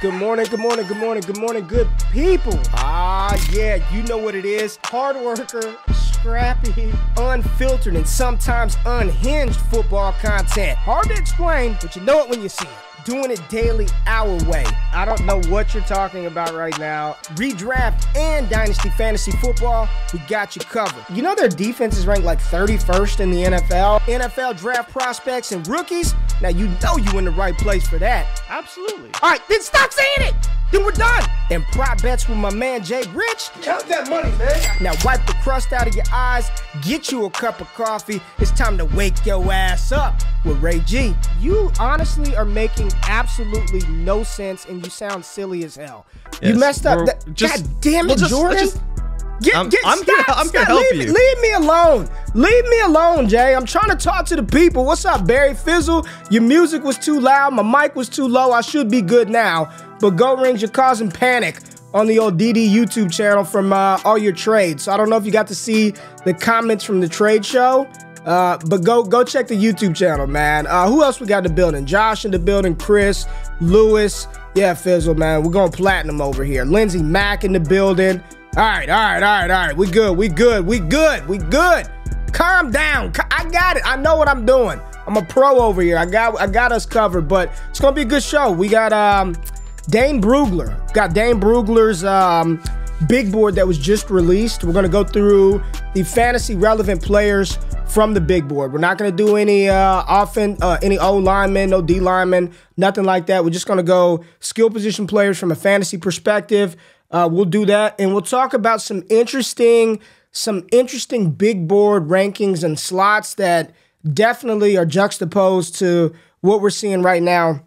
Good morning, good people. Yeah, you know what it is. Hard worker, scrappy, unfiltered, and sometimes unhinged football content. Hard to explain, but you know it when you see it. Doing it daily our way. I don't know what you're talking about right now. Redraft and Dynasty Fantasy Football, we got you covered. You know their defense is ranked like 31st in the NFL? NFL draft prospects and rookies? Now you know you in the right place for that. Absolutely. All right, then stop saying it. Then we're done. And prop bets with my man Jay Rich. Count that money, man. Now wipe the crust out of your eyes. Get you a cup of coffee. It's time to wake your ass up with Ray G. You honestly are making absolutely no sense, and you sound silly as hell. Yes, you messed up. God damn it, Jordan. I'm here to help you. Leave me alone. Leave me alone, Jay. I'm trying to talk to the people. What's up, Barry Fizzle? Your music was too loud. My mic was too low. I should be good now. But Go Rings, you're causing panic on the old DD YouTube channel from all your trades. So I don't know if you got to see the comments from the trade show, but go check the YouTube channel, man. Who else we got in the building? Josh in the building, Chris, Lewis. Yeah, Fizzle, man. We're going platinum over here. Lindsey Mack in the building. All right. We good. Calm down. I got it. I know what I'm doing. I'm a pro over here. I got us covered, but it's going to be a good show. We got Dane Brugler. Got Dane Brugler's big board that was just released. We're going to go through the fantasy relevant players from the big board. We're not going to do any any O linemen, no D linemen, nothing like that. We're just going to go skill position players from a fantasy perspective. We'll do that, and we'll talk about some interesting big board rankings and slots that definitely are juxtaposed to what we're seeing right now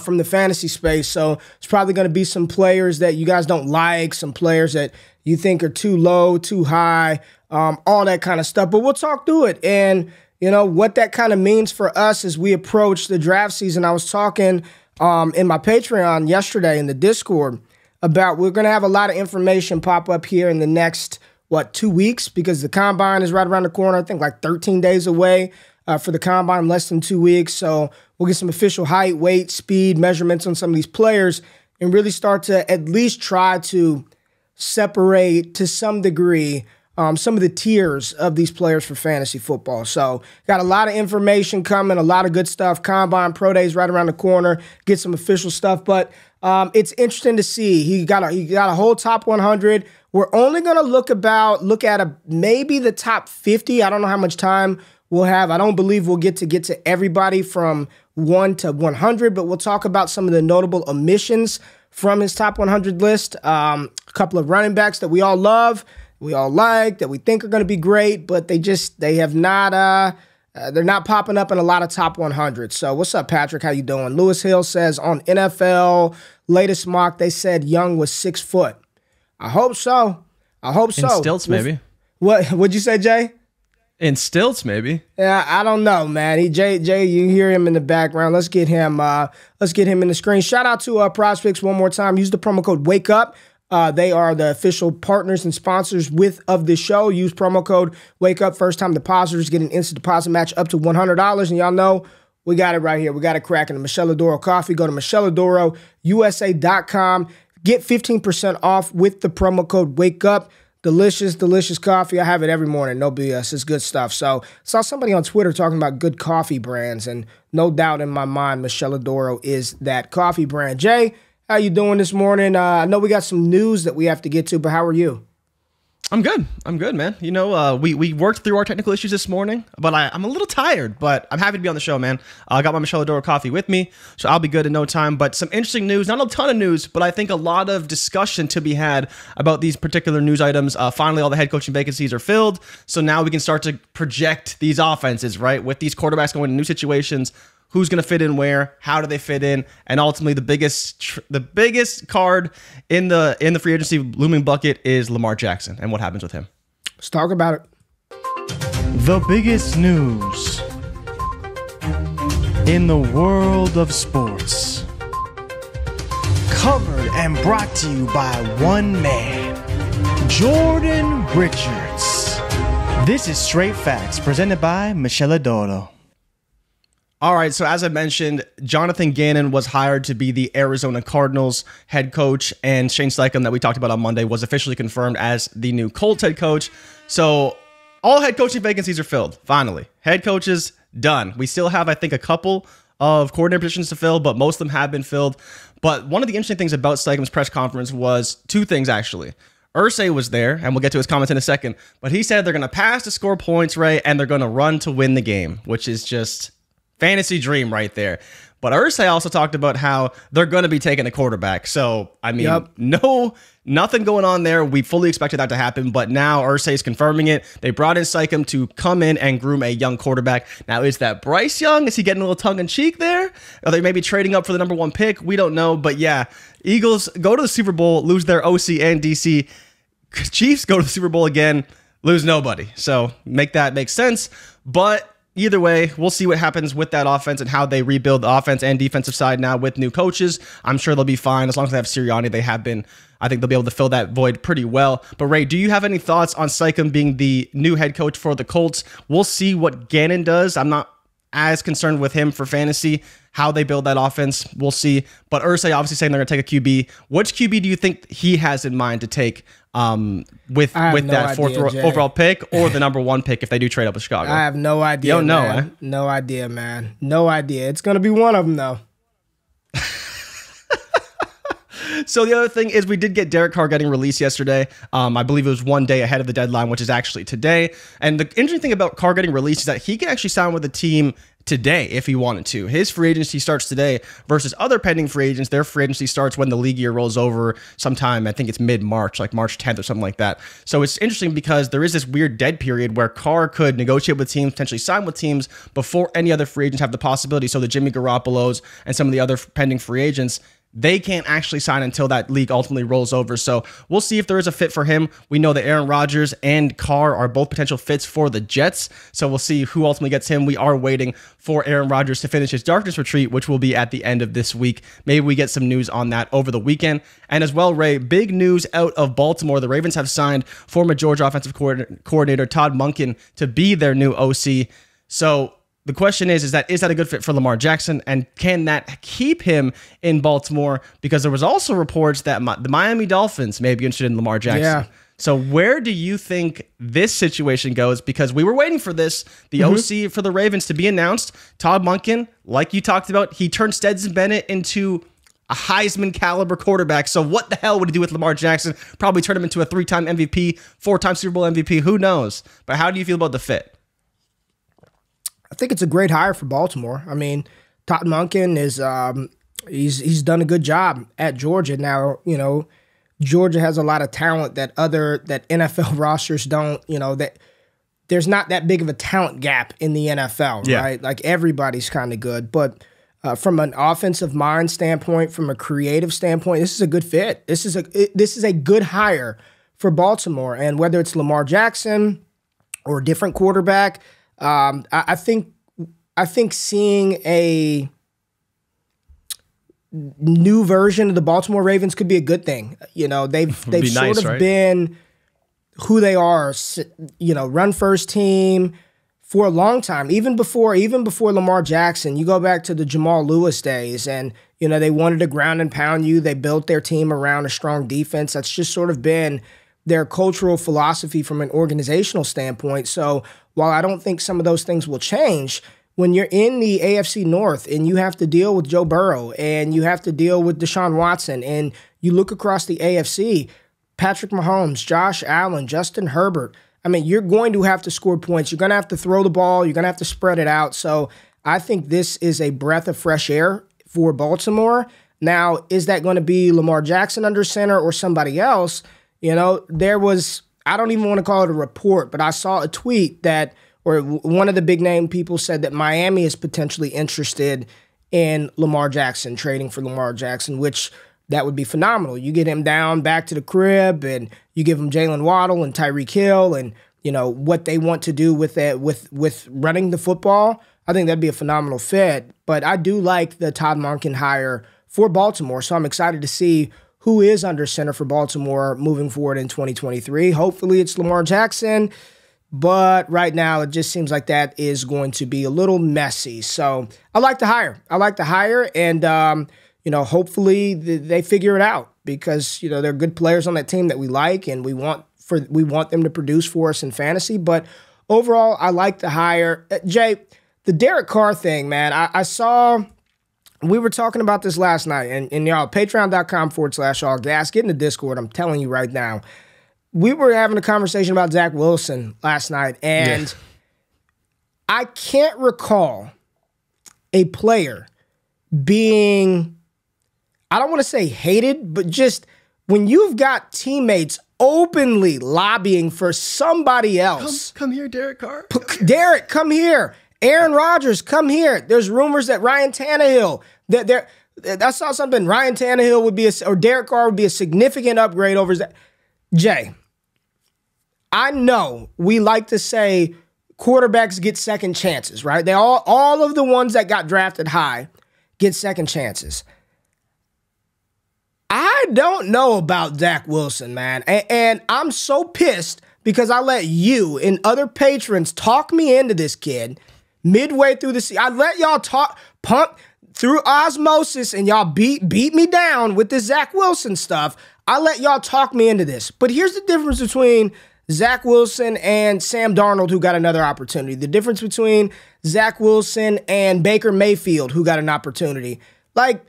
from the fantasy space. So it's probably going to be some players that you guys don't like, some players that you think are too low, too high, all that kind of stuff. But we'll talk through it, and you know what that kind of means for us as we approach the draft season. I was talking in my Patreon yesterday in the Discord about we're going to have a lot of information pop up here in the next, 2 weeks? Because the Combine is right around the corner. I think like 13 days away for the Combine, less than 2 weeks. So we'll get some official height, weight, speed, measurements on some of these players and really start to at least try to separate to some degree some of the tiers of these players for fantasy football. So got a lot of information coming, a lot of good stuff. Combine, Pro Days right around the corner, get some official stuff. But it's interesting to see. He got a whole top 100. We're only going to look at maybe the top 50. I don't know how much time we'll have. I don't believe we'll get to everybody from 1 to 100, but we'll talk about some of the notable omissions from his top 100 list. A couple of running backs that we all love, we all like, that we think are going to be great, but they have not, they're not popping up in a lot of top 100. So what's up, Patrick? How you doing? Lewis Hill says on NFL latest mock, they said Young was 6 foot. I hope so. I hope so. In stilts, maybe. What'd you say, Jay? In stilts, maybe. Yeah, I don't know, man. Jay, you hear him in the background. Let's get him in the screen. Shout out to Prospects one more time. Use the promo code Wake Up. They are the official partners and sponsors of this show. Use promo code Wake Up. First time depositors get an instant deposit match up to $100. And y'all know we got it right here. We got it cracking. The Michelle Adoro coffee. Go to michelleadoro.usa.com. Get 15% off with the promo code Wake Up. Delicious, delicious coffee. I have it every morning. No BS. It's good stuff. So saw somebody on Twitter talking about good coffee brands, and no doubt in my mind, Michelle Adoro is that coffee brand. Jay, how you doing this morning? I know we got some news that we have to get to, but how are you? I'm good. I'm good, man. You know, we worked through our technical issues this morning, but I'm a little tired, but I'm happy to be on the show, man. I got my Michelle Adoro coffee with me, so I'll be good in no time. But some interesting news, not a ton of news, but I think a lot of discussion to be had about these particular news items. Finally, all the head coaching vacancies are filled, so now we can start to project these offenses, right? With these quarterbacks going to new situations, who's going to fit in where, how do they fit in, and ultimately the biggest card in the free agency looming bucket is Lamar Jackson and what happens with him. Let's talk about it. The biggest news in the world of sports, covered and brought to you by one man, Jordan Richards. This is Straight Facts, presented by Michelle Adoro. All right, so as I mentioned, Jonathan Gannon was hired to be the Arizona Cardinals head coach, and Shane Steichen, that we talked about on Monday, was officially confirmed as the new Colts head coach. So all head coaching vacancies are filled, finally. Head coaches, done. We still have, I think, a couple of coordinator positions to fill, but most of them have been filled. But one of the interesting things about Steichen's press conference was two things, actually. Irsay was there, and we'll get to his comments in a second, but he said they're going to pass to score points, Ray, and they're going to run to win the game, which is just fantasy dream right there. But Irsay also talked about how they're going to be taking a quarterback. So, I mean, nothing going on there. We fully expected that to happen, but now Irsay is confirming it. They brought in Sycam to come in and groom a young quarterback. Now, is that Bryce Young? Is he getting a little tongue-in-cheek there? Are they maybe trading up for the #1 pick? We don't know, but yeah, Eagles go to the Super Bowl, lose their OC and DC. Chiefs go to the Super Bowl again, lose nobody. So, make that make sense, but either way, we'll see what happens with that offense and how they rebuild the offense and defensive side now with new coaches. I'm sure they'll be fine. As long as they have Sirianni, they have been. I think they'll be able to fill that void pretty well. But Ray, do you have any thoughts on Sycam being the new head coach for the Colts? We'll see what Gannon does. I'm not as concerned with him for fantasy, how they build that offense. We'll see. But Irsay obviously saying they're going to take a QB. Which QB do you think he has in mind to take with that fourth overall pick or the #1 pick if they do trade up with Chicago? I have no idea. You don't know, man. No idea, man. No idea. It's going to be one of them, though. So the other thing is we did get Derek Carr getting released yesterday. I believe it was one day ahead of the deadline, which is actually today. And the interesting thing about Carr getting released is that he can actually sign with the team today if he wanted to. His free agency starts today versus other pending free agents. Their free agency starts when the league year rolls over sometime. I think it's mid-March, like March 10th or something like that. So it's interesting because there is this weird dead period where Carr could negotiate with teams, potentially sign with teams before any other free agents have the possibility. So the Jimmy Garoppolo's and some of the other pending free agents, they can't actually sign until that league ultimately rolls over. So we'll see if there is a fit for him. We know that Aaron Rodgers and Carr are both potential fits for the Jets. So we'll see who ultimately gets him. We are waiting for Aaron Rodgers to finish his darkness retreat, which will be at the end of this week. Maybe we get some news on that over the weekend. And as well, Ray, big news out of Baltimore. The Ravens have signed former Georgia offensive coordinator Todd Monken to be their new OC. So the question is that a good fit for Lamar Jackson, and can that keep him in Baltimore? Because there was also reports that the Miami Dolphins may be interested in Lamar Jackson. Yeah. So where do you think this situation goes? Because we were waiting for this, the OC for the Ravens to be announced. Todd Monken, like you talked about, he turned Stetson Bennett into a Heisman caliber quarterback. So what the hell would he do with Lamar Jackson? Probably turn him into a 3-time MVP, 4-time Super Bowl MVP. Who knows? But how do you feel about the fit? I think it's a great hire for Baltimore. I mean, Todd Monken is he's done a good job at Georgia. Now, you know, Georgia has a lot of talent that NFL rosters don't. You know, that there's not that big of a talent gap in the NFL, right? Like everybody's kind of good. But from an offensive mind standpoint, from a creative standpoint, this is a good fit. This is a good hire for Baltimore, and whether it's Lamar Jackson or a different quarterback. I think seeing a new version of the Baltimore Ravens could be a good thing. You know, they've sort of been who they are, you know, run first team for a long time. Even before Lamar Jackson, you go back to the Jamal Lewis days, and you know, they wanted to ground and pound you. They built their team around a strong defense. That's just sort of been their cultural philosophy from an organizational standpoint. So while I don't think some of those things will change, when you're in the AFC North and you have to deal with Joe Burrow and you have to deal with Deshaun Watson and you look across the AFC, Patrick Mahomes, Josh Allen, Justin Herbert, I mean, you're going to have to score points. You're going to have to throw the ball. You're going to have to spread it out. So I think this is a breath of fresh air for Baltimore. Now, is that going to be Lamar Jackson under center or somebody else? You know, there was, I don't even want to call it a report, but I saw a tweet that, or one of the big name people said that Miami is potentially interested in Lamar Jackson, trading for Lamar Jackson, which that would be phenomenal. You get him down back to the crib and you give him Jalen Waddle and Tyreek Hill and, you know, what they want to do with that, with running the football. I think that'd be a phenomenal fit, but I do like the Todd Monken hire for Baltimore. So I'm excited to see who is under center for Baltimore moving forward in 2023. Hopefully it's Lamar Jackson. But right now, it just seems like that is going to be a little messy. So I like the hire. I like the hire. And, you know, hopefully they figure it out because, you know, they're good players on that team that we like and we want them to produce for us in fantasy. But overall, I like the hire. Jay, the Derek Carr thing, man, I saw we were talking about this last night. And y'all, patreon.com/allgas. Get in the Discord. I'm telling you right now. We were having a conversation about Zach Wilson last night, and yes. I can't recall a player being, I don't want to say hated, but just when you've got teammates openly lobbying for somebody else. Come here, Derek Carr. Derek, come here. Aaron Rodgers, come here. There's rumors that Ryan Tannehill, I saw something, Ryan Tannehill would be, or Derek Carr would be a significant upgrade over Zach. Jay, I know we like to say quarterbacks get second chances, right? They all of the ones that got drafted high get second chances. I don't know about Zach Wilson, man. And I'm so pissed because I let you and other patrons talk me into this kid midway through the season. I let y'all pump through osmosis and y'all beat me down with this Zach Wilson stuff. I let y'all talk me into this. But here's the difference between Zach Wilson and Sam Darnold, who got another opportunity. The difference between Zach Wilson and Baker Mayfield, who got an opportunity. Like,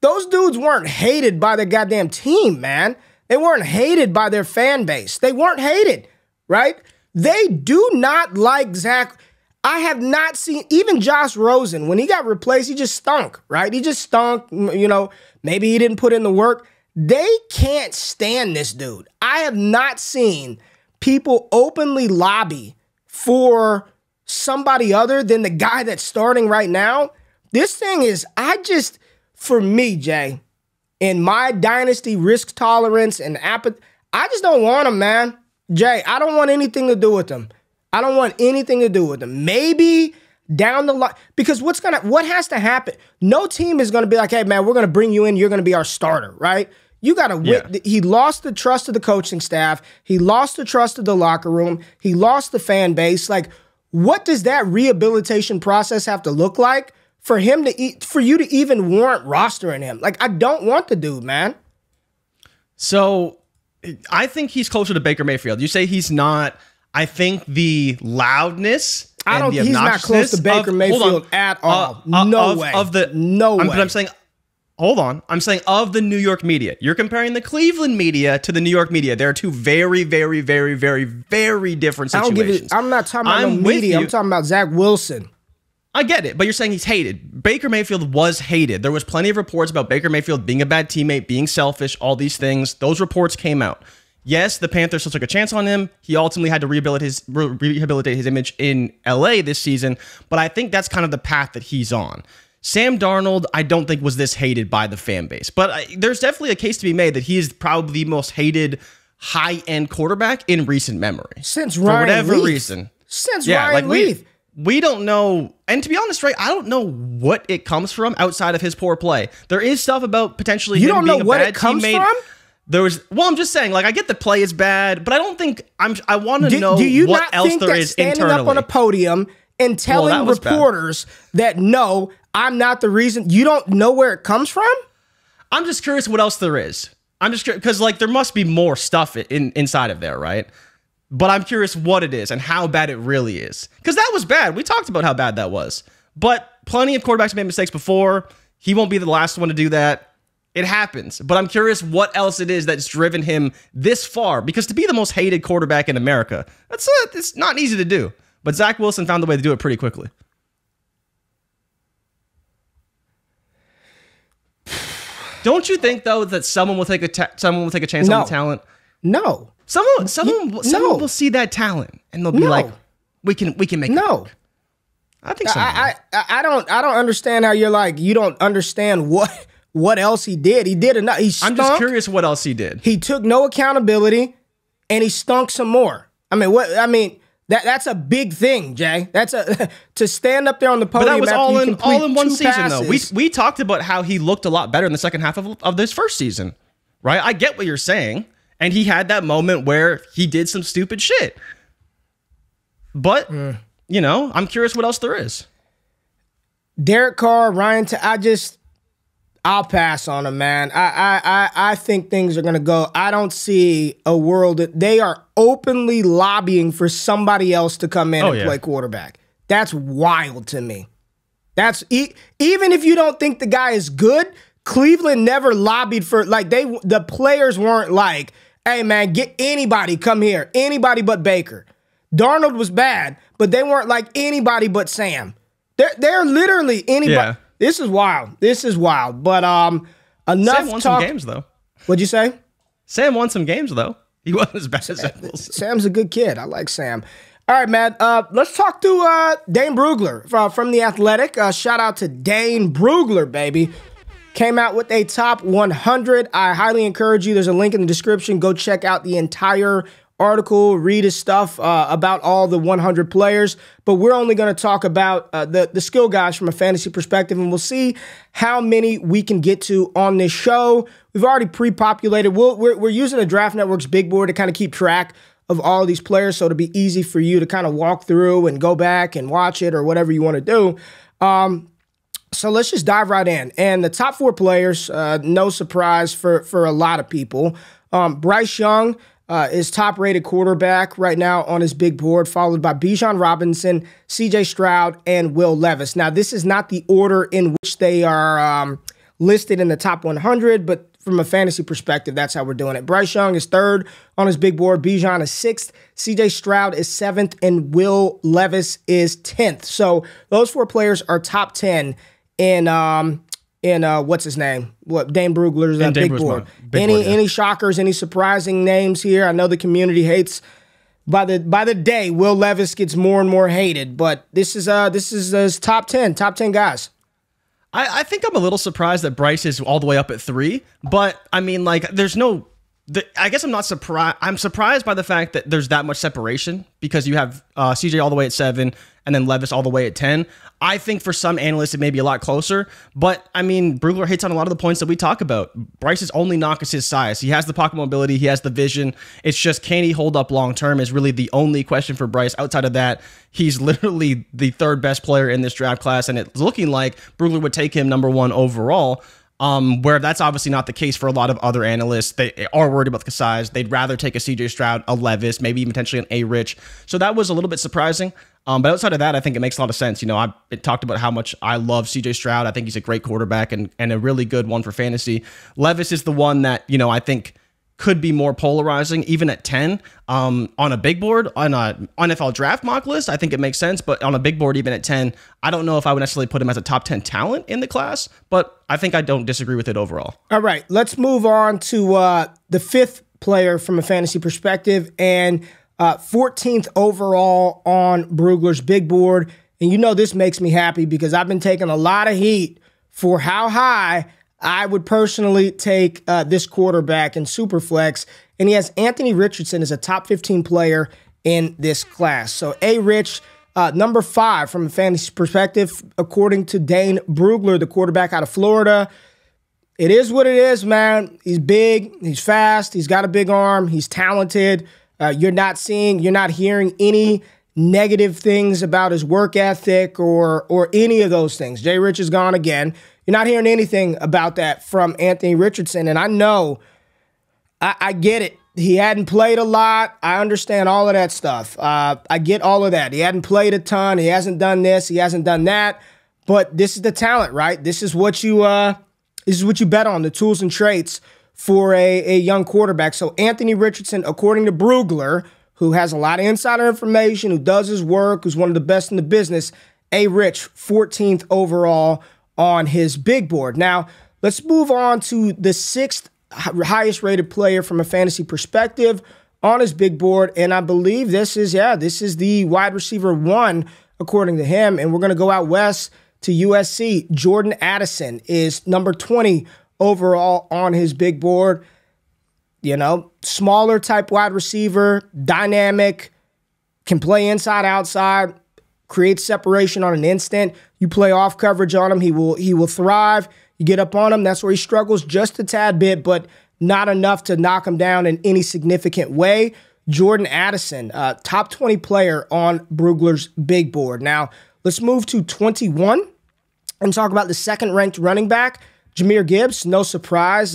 those dudes weren't hated by their goddamn team, man. They weren't hated by their fan base. They weren't hated, right? They do not like Zach. I have not seen, even Josh Rosen, when he got replaced, he just stunk, right? He just stunk, you know, maybe he didn't put in the work. They can't stand this dude. I have not seen people openly lobby for somebody other than the guy that's starting right now. This thing is, for me, Jay, in my dynasty risk tolerance and apathy, I just don't want him, man. Jay, I don't want anything to do with him. I don't want anything to do with him. Maybe down the line, because what has to happen? No team is going to be like, hey, man, we're going to bring you in. You're going to be our starter, right? You got to win. Yeah. He lost the trust of the coaching staff. He lost the trust of the locker room. He lost the fan base. Like, what does that rehabilitation process have to look like for him to for you to even warrant rostering him? Like, I don't want the dude, man. So I think he's closer to Baker Mayfield. You say he's not. I think the loudness. I don't. He's not close to Baker Mayfield at all. No way. No way. But I'm saying, hold on. I'm saying of the New York media. You're comparing the Cleveland media to the New York media. There are two very, very, very, very, very different situations. I'm not talking about the media. I'm talking about Zach Wilson. I get it, but you're saying he's hated. Baker Mayfield was hated. There was plenty of reports about Baker Mayfield being a bad teammate, being selfish, all these things. Those reports came out. Yes, the Panthers still took a chance on him. He ultimately had to rehabilitate his image in LA this season, but I think that's kind of the path that he's on. Sam Darnold, I don't think was this hated by the fan base, but there's definitely a case to be made that he is probably the most hated high-end quarterback in recent memory. Since Ryan Leaf. We don't know, and to be honest, right, I don't know what it comes from outside of his poor play. There is stuff about potentially him being a bad teammate. You don't know what it comes from? There was, well, I'm just saying, like, I get the play is bad, but I don't think, I want to know what else there is internally. Do you not think that standing up on a podium and telling reporters that, no, I'm not the reason, you don't know where it comes from? I'm just curious what else there is. I'm just curious, because, like, there must be more stuff inside of there, right? But I'm curious what it is and how bad it really is. Because that was bad. We talked about how bad that was. But plenty of quarterbacks made mistakes before. He won't be the last one to do that. It happens, but I'm curious what else it is that's driven him this far, because to be the most hated quarterback in America, it's not easy to do, but Zach Wilson found the way to do it pretty quickly. Don't you think, though, that someone will take a chance on the talent? No. Someone will see that talent and they'll be like, we can make it work. I think so. I don't understand how you're like, you don't understand what else he did. He did enough. He stunk. I'm just curious what else he did. He took no accountability, and he stunk some more. I mean, what? I mean, that's a big thing, Jay. That's to stand up there on the podium. But that was all in one season, though. We talked about how he looked a lot better in the second half of this first season, right? I get what you're saying, and he had that moment where he did some stupid shit. But, you know, I'm curious what else there is. Derek Carr, Ryan, I'll pass on them, man. I think things are going to go. I don't see a world that they are openly lobbying for somebody else to come in and play quarterback. That's wild to me. That's even if you don't think the guy is good, Cleveland never lobbied for, like, the players weren't like, hey, man, get anybody, come here. Anybody but Baker. Darnold was bad, but they weren't like anybody but Sam. They're literally anybody. Yeah. This is wild. This is wild. But enough Sam won some games, though. What'd you say? Sam won some games, though. He wasn't as bad as Wilson. Sam's a good kid. I like Sam. All right, Matt. Let's talk to Dane Brugler from The Athletic. Shout out to Dane Brugler, baby. Came out with a top 100. I highly encourage you. There's a link in the description. Go check out the entire article, read his stuff about all the 100 players, but we're only going to talk about the skill guys from a fantasy perspective, and we'll see how many we can get to on this show. We've already pre-populated. We're using the Draft Network's big board to kind of keep track of all these players, so it'll be easy for you to kind of walk through and go back and watch it or whatever you want to do. So let's just dive right in. And the top four players, no surprise for a lot of people. Bryce Young, is top-rated quarterback right now on his big board, followed by Bijan Robinson, CJ Stroud, and Will Levis. Now, this is not the order in which they are listed in the top 100, but from a fantasy perspective, that's how we're doing it. Bryce Young is third on his big board. Bijan is sixth. CJ Stroud is seventh, and Will Levis is 10th. So those four players are top 10 in what's his name? Dane Brugler's big board. Any shockers? Any surprising names here? I know the community hates by the day. Will Levis gets more and more hated, but this is his top ten guys. I think I'm a little surprised that Bryce is all the way up at 3, but I mean, like, there's no. I guess I'm not surprised. I'm surprised by the fact that there's that much separation because you have CJ all the way at 7 and then Levis all the way at 10. I think for some analysts, it may be a lot closer. But, I mean, Brugler hits on a lot of the points that we talk about. Bryce's only knock is his size. He has the pocket mobility. He has the vision. It's just, can he hold up long term is really the only question for Bryce. Outside of that, he's literally the 3rd best player in this draft class. And it's looking like Brugler would take him number 1 overall. Where that's obviously not the case for a lot of other analysts. They are worried about the size. They'd rather take a CJ Stroud, a Levis, maybe even potentially an A-Rich. So that was a little bit surprising. But outside of that, I think it makes a lot of sense. You know, I talked about how much I love CJ Stroud. I think he's a great quarterback and a really good one for fantasy. Levis is the one that, you know, I think could be more polarizing, even at 10. On a big board, on an NFL draft mock list, I think it makes sense. But on a big board, even at 10, I don't know if I would necessarily put him as a top 10 talent in the class. But I think I don't disagree with it overall. All right, let's move on to the 5th player from a fantasy perspective and 14th overall on Brugler's big board. And you know this makes me happy because I've been taking a lot of heat for how high I would personally take this quarterback in Superflex, and he has Anthony Richardson as a top 15 player in this class. So A-Rich, number 5 from a fantasy perspective, according to Dane Brugler, the quarterback out of Florida. It is what it is, man. He's big. He's fast. He's got a big arm. He's talented. You're not hearing any negative things about his work ethic or any of those things. Jay Rich is gone again. You're not hearing anything about that from Anthony Richardson. And I know, I get it. He hadn't played a lot. I understand all of that stuff. I get all of that. He hadn't played a ton. He hasn't done this. He hasn't done that. But this is the talent, right? This is what you bet on, the tools and traits for a young quarterback. So Anthony Richardson, according to Brugler, who has a lot of insider information, who does his work, who's one of the best in the business, A-Rich, 14th overall on his big board. Now, let's move on to the 6th highest rated player from a fantasy perspective on his big board. And I believe this is the wide receiver 1, according to him. And we're going to go out west to USC. Jordan Addison is number 20 overall on his big board. You know, smaller type wide receiver, dynamic, can play inside, outside, create separation on an instant. You play off coverage on him, he will thrive. You get up on him, that's where he struggles just a tad bit, but not enough to knock him down in any significant way. Jordan Addison, top 20 player on Brugler's big board. Now, let's move to 21 and talk about the second-ranked running back, Jahmyr Gibbs. No surprise,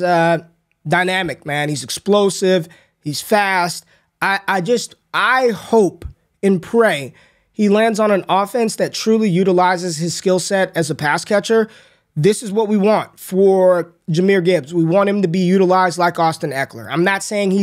dynamic, man. He's explosive. He's fast. I hope and pray he lands on an offense that truly utilizes his skill set as a pass catcher. This is what we want for Jahmyr Gibbs. We want him to be utilized like Austin Eckler. I'm not saying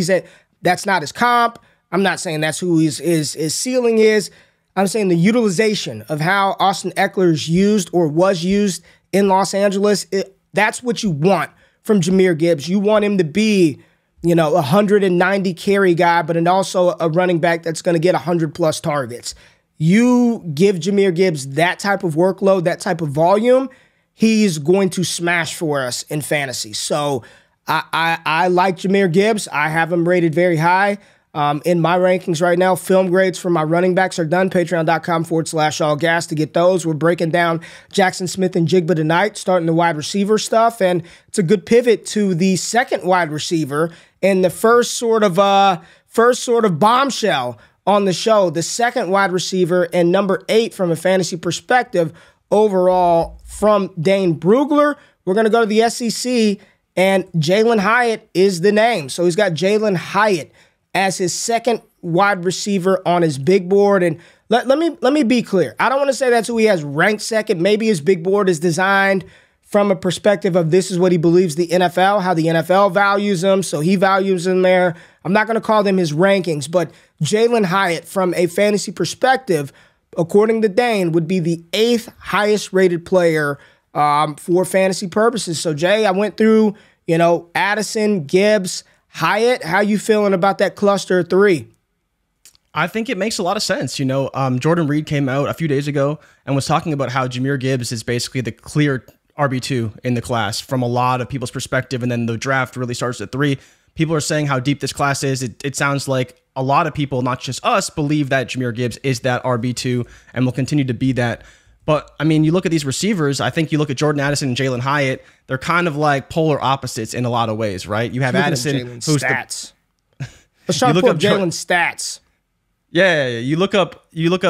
that's not his comp. I'm not saying that's who his ceiling is. I'm saying the utilization of how Austin Eckler is used or was used in Los Angeles, that's what you want from Jahmyr Gibbs. You want him to be, you know, a 190 carry guy, but also a running back that's going to get 100-plus targets. You give Jahmyr Gibbs that type of workload, that type of volume, he's going to smash for us in fantasy. So I like Jahmyr Gibbs. I have him rated very high. In my rankings right now, film grades for my running backs are done. Patreon.com/allgas to get those. We're breaking down Jaxon Smith-Njigba tonight, starting the wide receiver stuff. And it's a good pivot to the second wide receiver and the first sort of bombshell on the show. The second wide receiver and number 8 from a fantasy perspective overall from Dane Brugler. We're going to go to the SEC, and Jalen Hyatt is the name. So he's got Jalen Hyatt as his second wide receiver on his big board. And let me be clear. I don't want to say that's who he has ranked second. Maybe his big board is designed from a perspective of this is what he believes the NFL, how the NFL values him, so he values him there. I'm not going to call them his rankings, but Jalen Hyatt, from a fantasy perspective, according to Dane, would be the 8th highest rated player for fantasy purposes. So, Jay, I went through, you know, Addison, Gibbs, Hyatt. How you feeling about that cluster 3? I think it makes a lot of sense. You know, Jordan Reed came out a few days ago and was talking about how Jahmyr Gibbs is basically the clear RB2 in the class from a lot of people's perspective. And then the draft really starts at 3. People are saying how deep this class is. It sounds like a lot of people, not just us, believe that Jahmyr Gibbs is that RB2 and will continue to be that. But, I mean, you look at these receivers, I think you look at Jordan Addison and Jalen Hyatt, they're kind of like polar opposites in a lot of ways, right? You have Addison, who's stats. Let's try to look up Jalen's stats. Yeah, you look up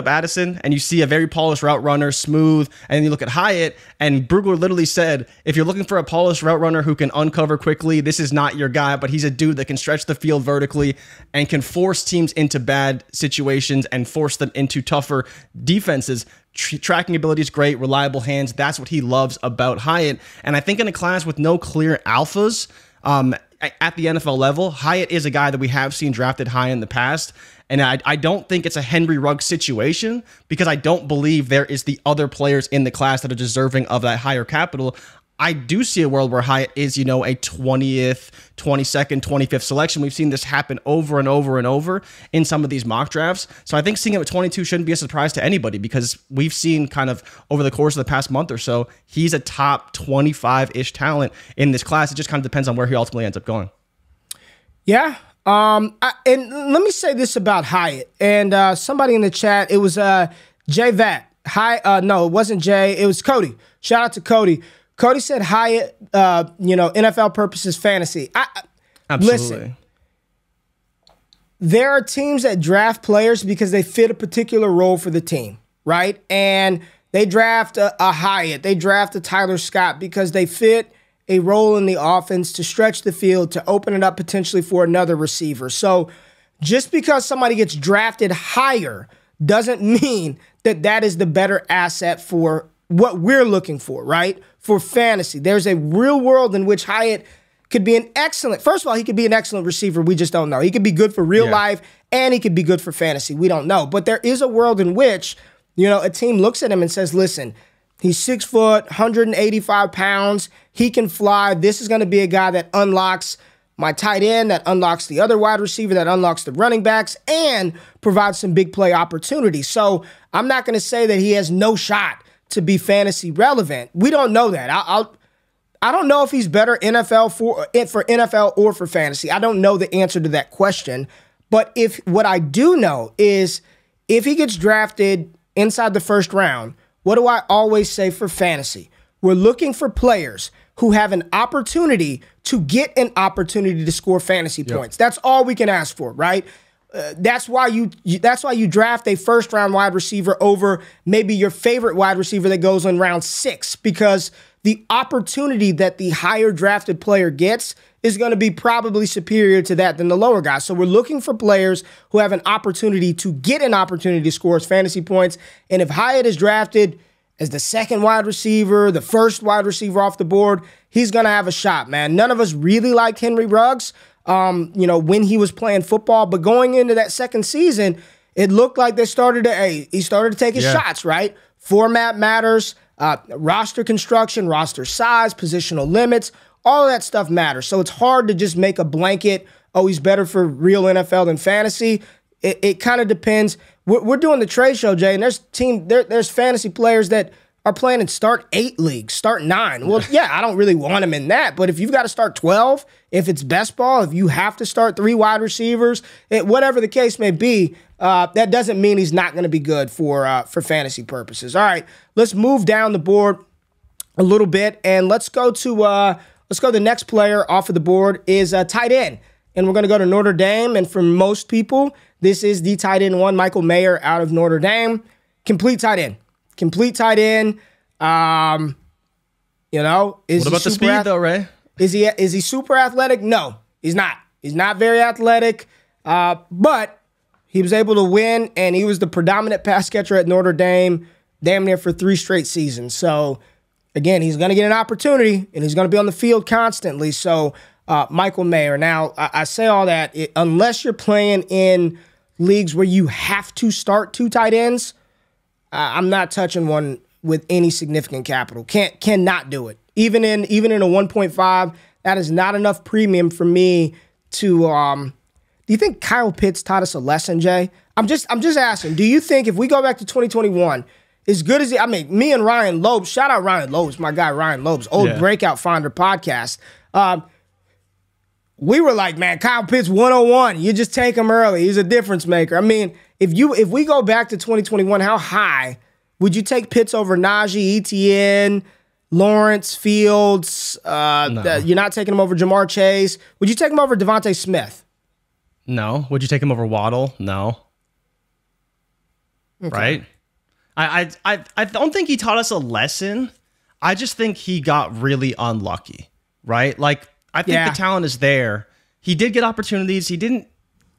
Addison and you see a very polished route runner, smooth, and then you look at Hyatt, and Brugler literally said, if you're looking for a polished route runner who can uncover quickly, this is not your guy, but he's a dude that can stretch the field vertically and can force teams into bad situations and force them into tougher defenses. Tracking ability is great, reliable hands. That's what he loves about Hyatt. And I think in a class with no clear alphas at the NFL level, Hyatt is a guy that we have seen drafted high in the past. And I don't think it's a Henry Ruggs situation, because I don't believe there is the other players in the class that are deserving of that higher capital. I do see a world where Hyatt is, you know, a 20th, 22nd, 25th selection. We've seen this happen over and over and over in some of these mock drafts. So I think seeing him at 22 shouldn't be a surprise to anybody, because we've seen kind of over the course of the past month or so, he's a top 25-ish talent in this class. It just kind of depends on where he ultimately ends up going. Yeah. And let me say this about Hyatt. And somebody in the chat, it was Jay Vat. No, it wasn't Jay. It was Cody. Shout out to Cody. Cody said Hyatt, you know, NFL purposes, fantasy. Absolutely. Listen, there are teams that draft players because they fit a particular role for the team, right? And they draft a Hyatt. They draft a Tyler Scott because they fit a role in the offense to stretch the field, to open it up potentially for another receiver. So just because somebody gets drafted higher doesn't mean that that is the better asset for what we're looking for, right? For fantasy, there's a real world in which Hyatt could be an excellent, first of all, he could be an excellent receiver. We just don't know. He could be good for real life, and he could be good for fantasy. We don't know. But there is a world in which, you know, a team looks at him and says, listen, he's 6 foot, 185 pounds. He can fly. This is going to be a guy that unlocks my tight end, that unlocks the other wide receiver, that unlocks the running backs, and provides some big play opportunities. So I'm not going to say that he has no shot to be fantasy relevant. We don't know that. I don't know if he's better for NFL or for fantasy. I don't know the answer to that question. But if what I do know is if he gets drafted inside the first round, what do I always say for fantasy? We're looking for players who have an opportunity to get an opportunity to score fantasy points. That's all we can ask for, right? That's why you draft a first-round wide receiver over maybe your favorite wide receiver that goes in round 6, because the opportunity that the higher drafted player gets is going to be probably superior to that than the lower guy. So we're looking for players who have an opportunity to get an opportunity to score as fantasy points. And if Hyatt is drafted as the second wide receiver, the first wide receiver off the board, he's going to have a shot, man. None of us really like Henry Ruggs, you know, when he was playing football, but going into that second season, it looked like they started to, he started to take his shots, right? Format matters, roster construction, roster size, positional limits, all of that stuff matters. So it's hard to just make a blanket, oh, he's better for real NFL than fantasy. It kind of depends. We're doing the trade show, Jay, and there's fantasy players that are playing in start 8 leagues, start 9. Well, yeah, I don't really want them in that, but if you've got to start 12, if it's best ball, if you have to start 3 wide receivers, whatever the case may be, that doesn't mean he's not going to be good for fantasy purposes. All right, let's move down the board a little bit, and let's go to the next player off of the board is a tight end. And we're going to go to Notre Dame. And for most people, this is the tight end one, Michael Mayer out of Notre Dame. Complete tight end. Complete tight end. You know, what about the speed though, Ray? Is he super athletic? No, he's not. He's not very athletic. But he was able to win, and he was the predominant pass catcher at Notre Dame damn near for 3 straight seasons. So, again, he's going to get an opportunity, and he's going to be on the field constantly. So, Michael Mayer. Now, I say all that, unless you're playing in leagues where you have to start 2 tight ends, I'm not touching one with any significant capital. Cannot do it. Even in a 1.5, that is not enough premium for me to. Do you think Kyle Pitts taught us a lesson, Jay? I'm just asking. Do you think if we go back to 2021, as good as me and Ryan Lopes, shout out Ryan Lopes, my guy Ryan Lopes, old Breakout Finder podcast. We were like, man, Kyle Pitts 101. You just take him early. He's a difference maker. I mean, if we go back to 2021, how high would you take Pitts over Najee, Etienne, Lawrence, Fields? You're not taking him over Jamar Chase. Would you take him over Devontae Smith? No. Would you take him over Waddle? No. Okay. Right? I don't think he taught us a lesson. I just think he got really unlucky. Right? Like, I think the talent is there. He did get opportunities. He didn't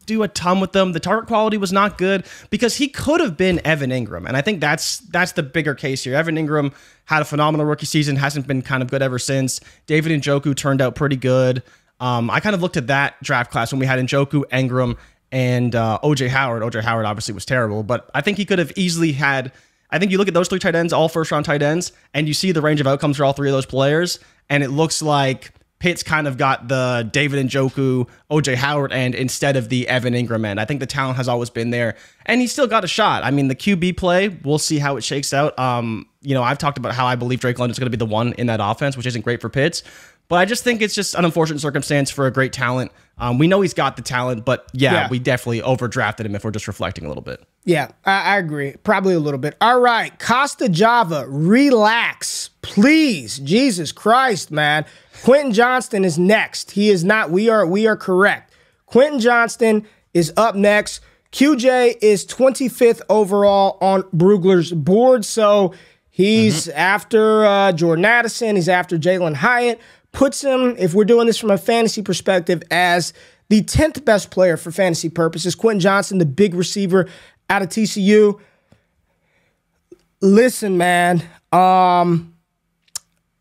do a ton with them. The target quality was not good because he could have been Evan Ingram. And I think that's the bigger case here. Evan Ingram had a phenomenal rookie season, hasn't been kind of good ever since. David Njoku turned out pretty good. I kind of looked at that draft class when we had Njoku, Ingram, and O.J. Howard. O.J. Howard obviously was terrible, but I think he could have easily had... I think you look at those 3 tight ends, all first-round tight ends, and you see the range of outcomes for all 3 of those players, and it looks like... Pitts kind of got the David Njoku, O.J. Howard end instead of the Evan Ingram end. I think the talent has always been there, and he still got a shot. I mean, the QB play, we'll see how it shakes out. You know, I've talked about how I believe Drake London's going to be the one in that offense, which isn't great for Pitts, but I just think it's just an unfortunate circumstance for a great talent. We know he's got the talent, but we definitely overdrafted him if we're just reflecting a little bit. Yeah, I agree. Probably a little bit. All right, Costa Java, relax, please. Jesus Christ, man. Quentin Johnston is next. He is not. We are correct. Quentin Johnston is up next. QJ is 25th overall on Brugler's board, so he's after Jordan Addison. He's after Jalen Hyatt. Puts him, if we're doing this from a fantasy perspective, as the 10th best player for fantasy purposes. Quentin Johnston, the big receiver out of TCU. Listen, man.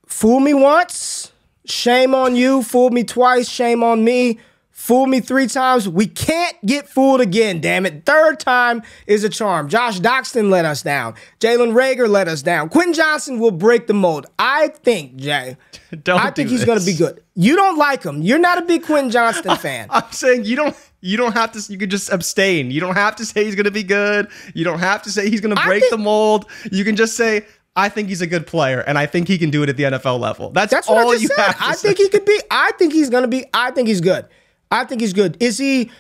Fool me once. Shame on you. Fooled me twice. Shame on me. Fooled me 3 times. We can't get fooled again, damn it. 3rd time is a charm. Josh Doxson let us down. Jalen Reagor let us down. Quentin Johnston will break the mold. I think, Jay, I think he's going to be good. You don't like him. You're not a big Quentin Johnston fan. I'm saying you don't have to. You could just abstain. You don't have to say he's going to be good. You don't have to say he's going to break the mold. You can just say... I think he's a good player, and I think he can do it at the NFL level. That's all what I just said. I think he's going to be. I think he's good. I think he's good. Is he?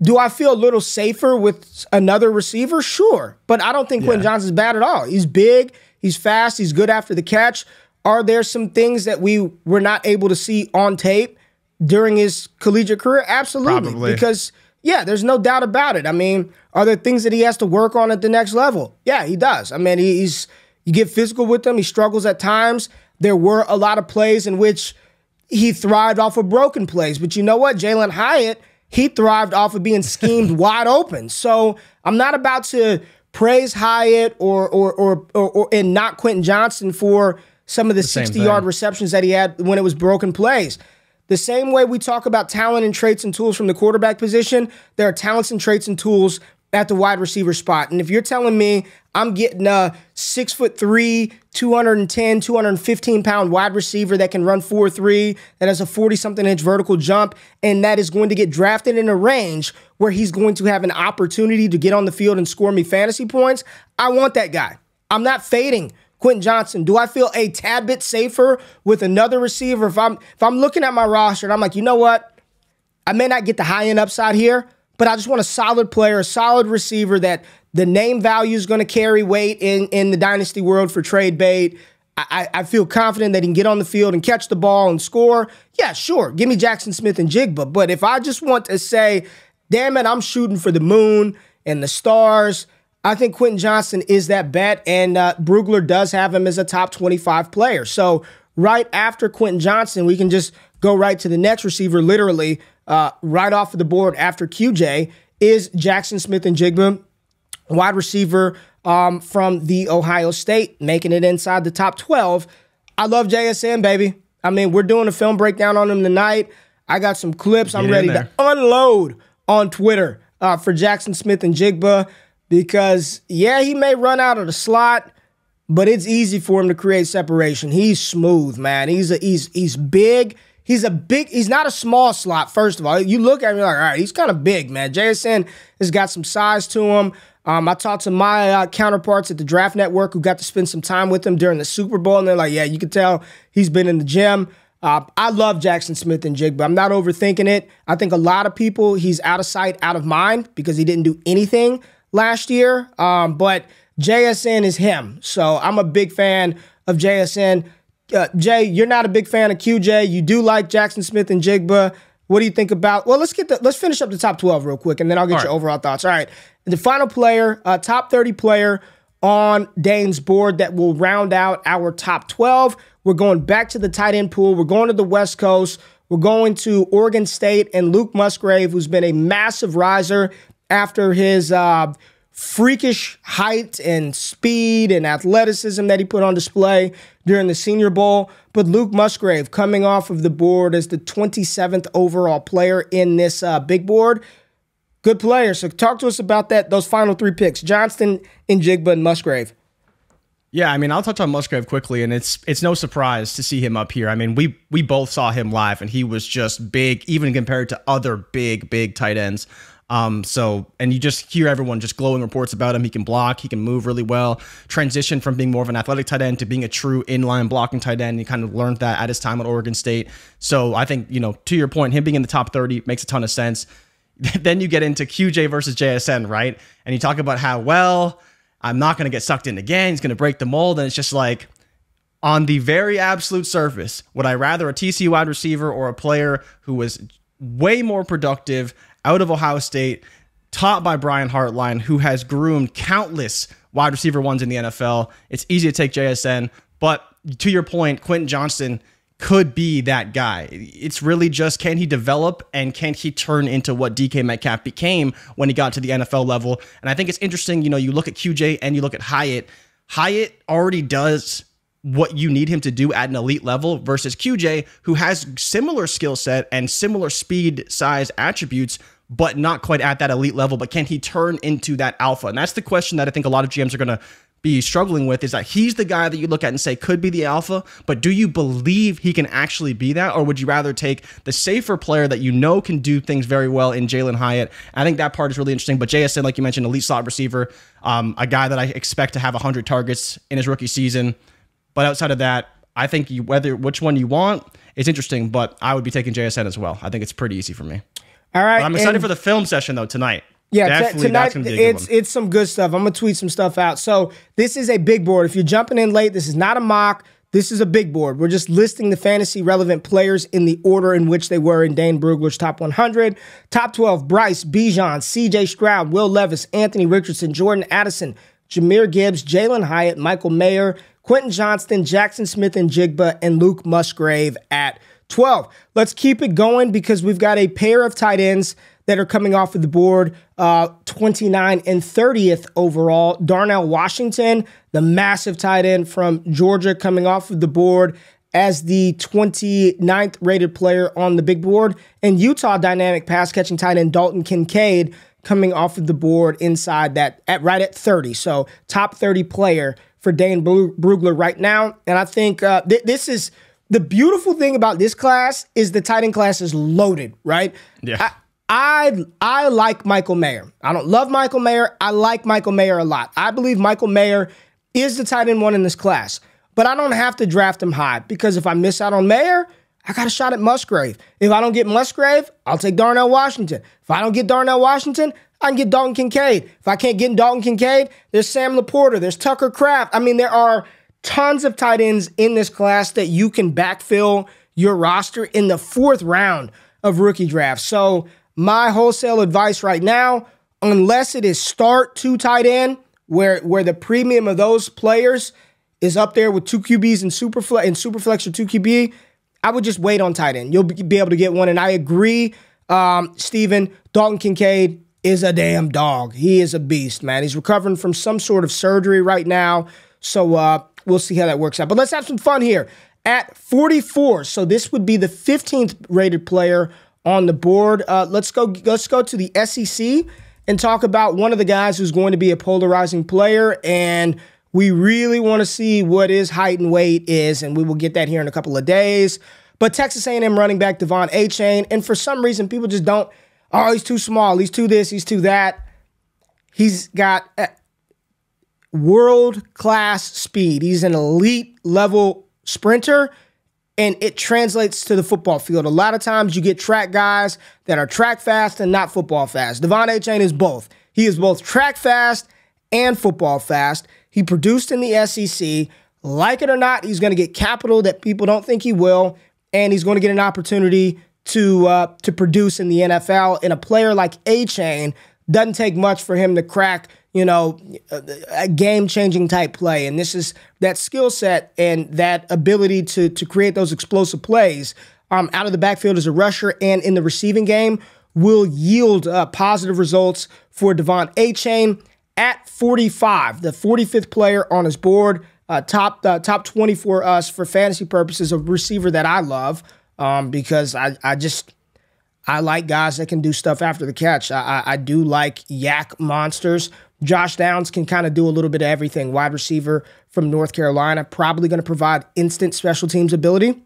Do I feel a little safer with another receiver? Sure, but I don't think Quentin Johnston's bad at all. He's big. He's fast. He's good after the catch. Are there some things that we were not able to see on tape during his collegiate career? Absolutely, probably. Because Yeah, there's no doubt about it. I mean, are there things that he has to work on at the next level? Yeah, he does. I mean, you get physical with him. He struggles at times. There were a lot of plays in which he thrived off of broken plays. But you know what? Jalen Hyatt, he thrived off of being schemed wide open. So I'm not about to praise Hyatt or not Quentin Johnston for some of the 60-yard receptions that he had when it was broken plays. The same way we talk about talent and traits and tools from the quarterback position, there are talents and traits and tools at the wide receiver spot. And if you're telling me I'm getting a 6'3", 210, 215-pound wide receiver that can run 4.3, that has a 40-something inch vertical jump, and that is going to get drafted in a range where he's going to have an opportunity to get on the field and score me fantasy points, I want that guy. I'm not fading Quentin Johnston. Do I feel a tad bit safer with another receiver? If I'm looking at my roster and I'm like, you know what? I may not get the high-end upside here, but I just want a solid player, a solid receiver that the name value is going to carry weight in the dynasty world for trade bait. I feel confident that he can get on the field and catch the ball and score. Yeah, sure. Give me Jaxon Smith-Njigba. But if I just want to say, damn it, I'm shooting for the moon and the stars, I think Quentin Johnston is that bet, and Brugler does have him as a top 25 player. So right after Quentin Johnston, we can just go right to the next receiver, literally, right off of the board after QJ is Jaxon Smith-Njigba, wide receiver from the Ohio State, making it inside the top 12. I love JSN, baby. I mean, we're doing a film breakdown on him tonight. I got some clips. I'm ready to unload on Twitter for Jaxon Smith-Njigba because, yeah, he may run out of the slot, but it's easy for him to create separation. He's smooth, man. He's big. He's not a small slot, first of all. You look at him, you're like, all right, he's kind of big, man. JSN has got some size to him. I talked to my counterparts at the Draft Network who got to spend some time with him during the Super Bowl, and they're like, yeah, you can tell he's been in the gym. I love Jaxon Smith-Njigba, but I'm not overthinking it. I think a lot of people, he's out of sight, out of mind, because he didn't do anything last year. But JSN is him, so I'm a big fan of JSN. Jay, you're not a big fan of QJ. You do like Jaxon Smith-Njigba. What do you think about? Well, let's finish up the top 12 real quick, and then I'll get your overall thoughts. All right, the final player, top 30 player on Dane's board that will round out our top 12. We're going back to the tight end pool. We're going to the West Coast. We're going to Oregon State and Luke Musgrave, who's been a massive riser after his freakish height and speed and athleticism that he put on display during the Senior Bowl. But Luke Musgrave coming off of the board as the 27th overall player in this big board. Good player. So talk to us about that. Those final three picks, Johnston, Njigba, and Musgrave. Yeah, I mean, I'll touch on Musgrave quickly, and it's no surprise to see him up here. I mean, we both saw him live, and he was just big, even compared to other big tight ends. And you just hear everyone just glowing reports about him. He can block, he can move really well, transition from being more of an athletic tight end to being a true inline blocking tight end. He kind of learned that at his time at Oregon State. So I think, you know, to your point, him being in the top 30 makes a ton of sense. Then you get into QJ versus JSN, right? And you talk about how, well, I'm not going to get sucked in again. He's going to break the mold. And it's just like, on the very absolute surface, would I rather a TCU wide receiver or a player who was way more productive out of Ohio State, taught by Brian Hartline, who has groomed countless wide receiver ones in the NFL? It's easy to take JSN, but to your point, Quentin Johnston could be that guy. It's really just, can he develop and can he turn into what DK Metcalf became when he got to the NFL level? And I think it's interesting, you know, you look at QJ and you look at Hyatt. Hyatt already does what you need him to do at an elite level versus QJ, who has similar skill set and similar speed, size attributes, but not quite at that elite level. But can he turn into that alpha? And that's the question that I think a lot of GMs are going to be struggling with, is that he's the guy that you look at and say could be the alpha, but do you believe he can actually be that? Or would you rather take the safer player that you know can do things very well in Jalen Hyatt? I think that part is really interesting. But JSN, like you mentioned, elite slot receiver, a guy that I expect to have 100 targets in his rookie season. But outside of that, I think which one you want is interesting, but I would be taking JSN as well. I think it's pretty easy for me. All right. But I'm excited for the film session, though, tonight. Yeah, definitely tonight, that's gonna be a good one. It's some good stuff. I'm going to tweet some stuff out. So this is a big board. If you're jumping in late, this is not a mock. This is a big board. We're just listing the fantasy relevant players in the order in which they were in Dane Brugler's top 100. Top 12, Bryce, Bijan, CJ Stroud, Will Levis, Anthony Richardson, Jordan Addison, Jahmyr Gibbs, Jalen Hyatt, Michael Mayer, Quentin Johnston, Jaxon Smith-Njigba, and Luke Musgrave at 12. Let's keep it going because we've got a pair of tight ends that are coming off of the board, 29 and 30th overall. Darnell Washington, the massive tight end from Georgia, coming off of the board as the 29th rated player on the big board. And Utah dynamic pass-catching tight end Dalton Kincaid coming off of the board inside that, right at 30. So top 30 player for Dane Brugler right now. And I think this is the beautiful thing about this class is the tight end class is loaded, right? Yeah. I like Michael Mayer. I don't love Michael Mayer. I like Michael Mayer a lot. I believe Michael Mayer is the tight end one in this class, but I don't have to draft him high because if I miss out on Mayer, I got a shot at Musgrave. If I don't get Musgrave, I'll take Darnell Washington. If I don't get Darnell Washington, I can get Dalton Kincaid. If I can't get Dalton Kincaid, there's Sam LaPorta, there's Tucker Kraft. I mean, there are tons of tight ends in this class that you can backfill your roster in the fourth round of rookie drafts. So my wholesale advice right now, unless it is start two tight end, where the premium of those players is up there with two QBs and Superflex or two QB, I would just wait on tight end. You'll be able to get one. And I agree, Steven, Dalton Kincaid is a damn dog. He is a beast, man. He's recovering from some sort of surgery right now. So we'll see how that works out. But let's have some fun here. At 44, so this would be the 15th rated player on the board. Let's go to the SEC and talk about one of the guys who's going to be a polarizing player, and we really want to see what his height and weight is, and we will get that here in a couple of days. But Texas A&M running back Devon Achane, and for some reason people just don't, oh, he's too small, he's too this, he's too that. He's got world-class speed. He's an elite-level sprinter, and it translates to the football field. A lot of times you get track guys that are track fast and not football fast. Devon Achane is both. He is both track fast and football fast. He produced in the SEC. Like it or not, he's going to get capital that people don't think he will, and he's going to get an opportunity to produce in the NFL. And a player like Achane, doesn't take much for him to crack, you know, a game-changing type play. And this is that skill set and that ability to create those explosive plays out of the backfield as a rusher and in the receiving game will yield positive results for Devon Achane at 45, the 45th player on his board, top 20 for us for fantasy purposes, a receiver that I love because I like guys that can do stuff after the catch. I do like yak monsters. Josh Downs can kind of do a little bit of everything. Wide receiver from North Carolina, probably going to provide instant special teams ability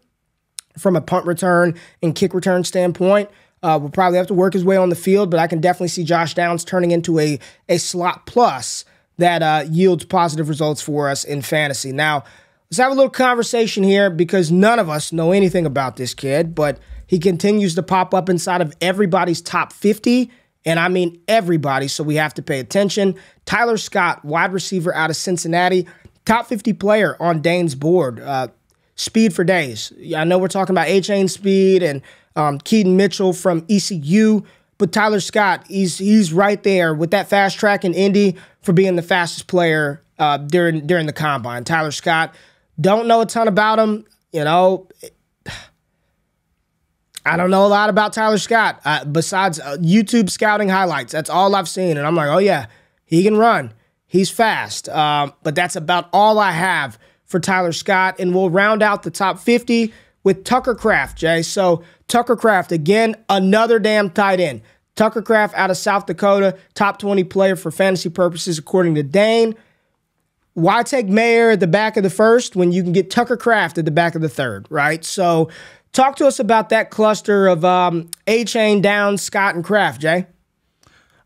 from a punt return and kick return standpoint. We'll probably have to work his way on the field, but I can definitely see Josh Downs turning into a slot plus that yields positive results for us in fantasy. Now, let's have a little conversation here because none of us know anything about this kid, but he continues to pop up inside of everybody's top 50, and I mean everybody, so we have to pay attention. Tyler Scott, wide receiver out of Cincinnati, top 50 player on Dane's board. Speed for days. I know we're talking about Achane speed and Keaton Mitchell from ECU, but Tyler Scott, he's right there with that fast track in Indy for being the fastest player during the combine. Tyler Scott, don't know a ton about him, you know. I don't know a lot about Tyler Scott besides YouTube scouting highlights. That's all I've seen. And I'm like, oh, yeah, he can run. He's fast. But that's about all I have for Tyler Scott. And we'll round out the top 50 with Tucker Kraft, Jay. So Tucker Kraft, again, another damn tight end. Tucker Kraft out of South Dakota, top 20 player for fantasy purposes, according to Dane. Why take Mayer at the back of the first when you can get Tucker Kraft at the back of the third, right? So talk to us about that cluster of Achane, Downs, Scott, and Kraft, Jay.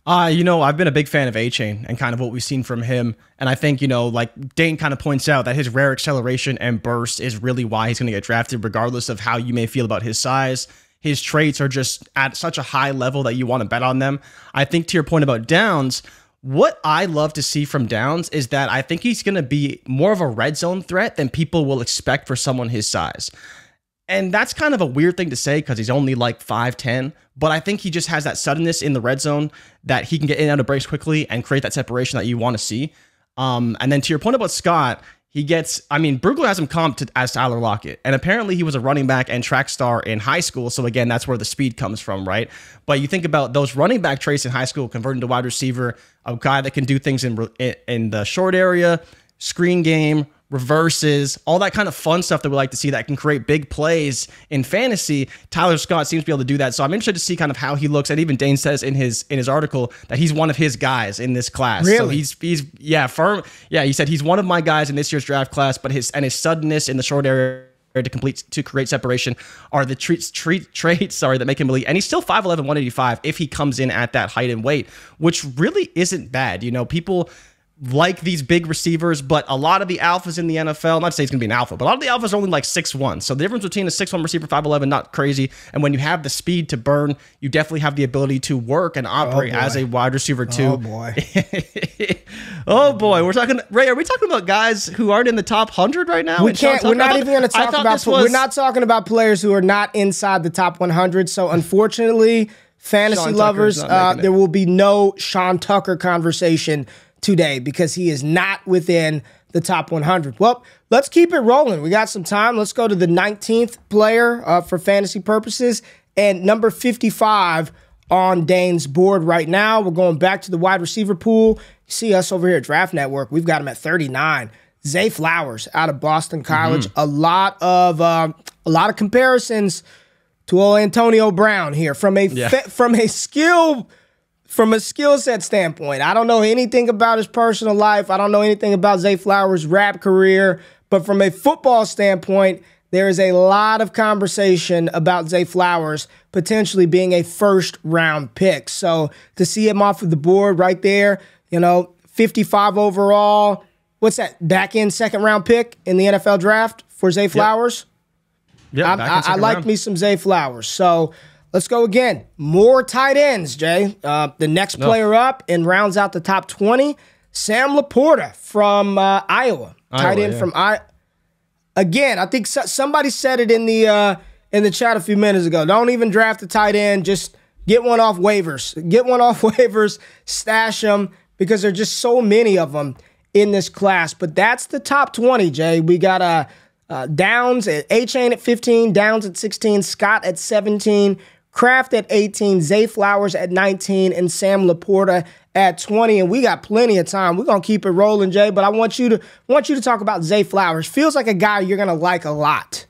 You know, I've been a big fan of Achane and kind of what we've seen from him. And I think, you know, like Dane kind of points out that his rare acceleration and burst is really why he's going to get drafted, regardless of how you may feel about his size. His traits are just at such a high level that you want to bet on them. I think to your point about Downs, What I love to see from Downs is that I think he's going to be more of a red zone threat than people will expect for someone his size. And that's kind of a weird thing to say because he's only like 5'10", but I think he just has that suddenness in the red zone that he can get in and out of breaks quickly and create that separation that you want to see. And then to your point about Scott, he gets, I mean, Brugler has him comped as Tyler Lockett, and apparently he was a running back and track star in high school. So again, that's where the speed comes from, right? But you think about those running back traits in high school, converting to wide receiver, a guy that can do things in the short area, screen game, reverses, all that kind of fun stuff that we like to see that can create big plays in fantasy. Tyler Scott seems to be able to do that. So I'm interested to see kind of how he looks. And even Dane says in his article that he's one of his guys in this class. Really? So he's yeah, firm. Yeah, he said he's one of my guys in this year's draft class, but his suddenness in the short area to create separation are the traits, sorry, that make him elite. And he's still 5'11", 185 if he comes in at that height and weight, which really isn't bad. You know, people like these big receivers, but a lot of the alphas in the NFL, not to say he's going to be an alpha, but a lot of the alphas are only like 6'1". So the difference between a 6'1" receiver, 5'11", not crazy. And when you have the speed to burn, you definitely have the ability to work and operate as a wide receiver too. Oh boy. Oh boy. We're talking, Ray, are we talking about guys who aren't in the top 100 right now? We can't, we're not even going to talk about, we're not talking about players who are not inside the top 100. So unfortunately, fantasy lovers, there will be no Sean Tucker conversation today because he is not within the top 100. Well, let's keep it rolling. We got some time. Let's go to the 19th player for fantasy purposes and number 55 on Dane's board right now. We're going back to the wide receiver pool. You see us over here at Draft Network. We've got him at 39. Zay Flowers out of Boston College. A lot of comparisons to old Antonio Brown here from a skill set standpoint. I don't know anything about his personal life. I don't know anything about Zay Flowers' rap career. But from a football standpoint, there is a lot of conversation about Zay Flowers potentially being a first-round pick. So to see him off of the board right there, you know, 55 overall. What's that, back-end second-round pick in the NFL draft for Zay Flowers? Yeah, I like me some Zay Flowers. So let's go again. More tight ends, Jay. The next player up and rounds out the top 20, Sam Laporta from Iowa. Tight end from Iowa. Again, I think somebody said it in the chat a few minutes ago. Don't even draft a tight end. Just get one off waivers. Get one off waivers. Stash them because there are just so many of them in this class. But that's the top 20, Jay. We got Downs at Achane at 15, Downs at 16, Scott at 17, Kraft at 18, Zay Flowers at 19, and Sam Laporta at 20. And we got plenty of time. We're gonna keep it rolling, Jay. But I want you to talk about Zay Flowers. Feels like a guy you're gonna like a lot.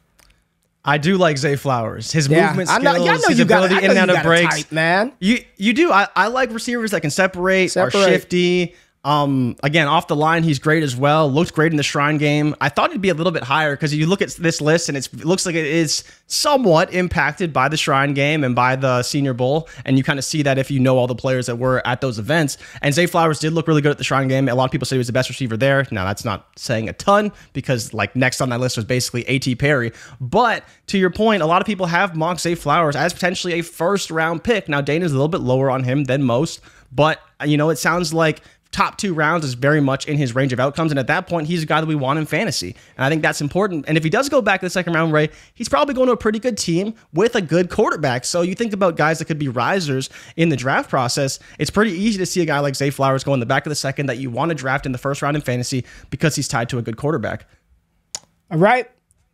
I do like Zay Flowers. His movement skills, his ability in and out of breaks. Man, you do. I like receivers that can separate. Are shifty. Again, off the line, he's great as well. Looked great in the Shrine game. I thought he'd be a little bit higher because you look at this list and it looks like it is somewhat impacted by the Shrine game and by the Senior Bowl. And you kind of see that if you know all the players that were at those events. And Zay Flowers did look really good at the Shrine game. A lot of people say he was the best receiver there. Now, that's not saying a ton because like next on that list was basically A.T. Perry. But to your point, a lot of people have mocked Zay Flowers as potentially a first-round pick. Now, Dane is a little bit lower on him than most, but you know, it sounds like top two rounds is very much in his range of outcomes. And at that point, he's a guy that we want in fantasy. And I think that's important. And if he does go back to the second round, Ray, he's probably going to a pretty good team with a good quarterback. So you think about guys that could be risers in the draft process. It's pretty easy to see a guy like Zay Flowers go in the back of the second that you want to draft in the first round in fantasy because he's tied to a good quarterback. All right.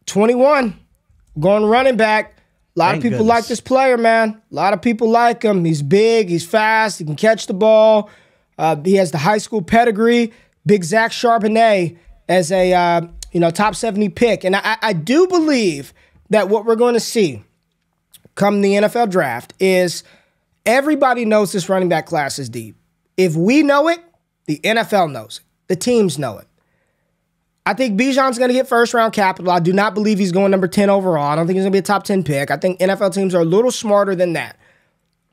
21. Going running back. A lot of people like this player, man. A lot of people like him. He's big. He's fast. He can catch the ball. He has the high school pedigree. Big Zach Charbonnet as a top 70 pick. And I do believe that what we're going to see come the NFL draft is everybody knows this running back class is deep. If we know it, the NFL knows it. The teams know it. I think Bijan's going to get first-round capital. I do not believe he's going number 10 overall. I don't think he's going to be a top 10 pick. I think NFL teams are a little smarter than that.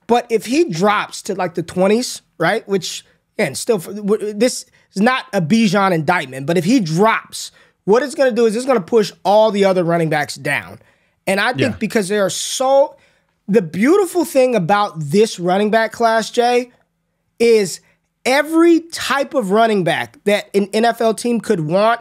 But if he drops to like the 20s, right, which, and still, this is not a Bijan indictment, but if he drops, what it's going to do is it's going to push all the other running backs down. And I think because there are so, the beautiful thing about this running back class, Jay, is Every type of running back that an NFL team could want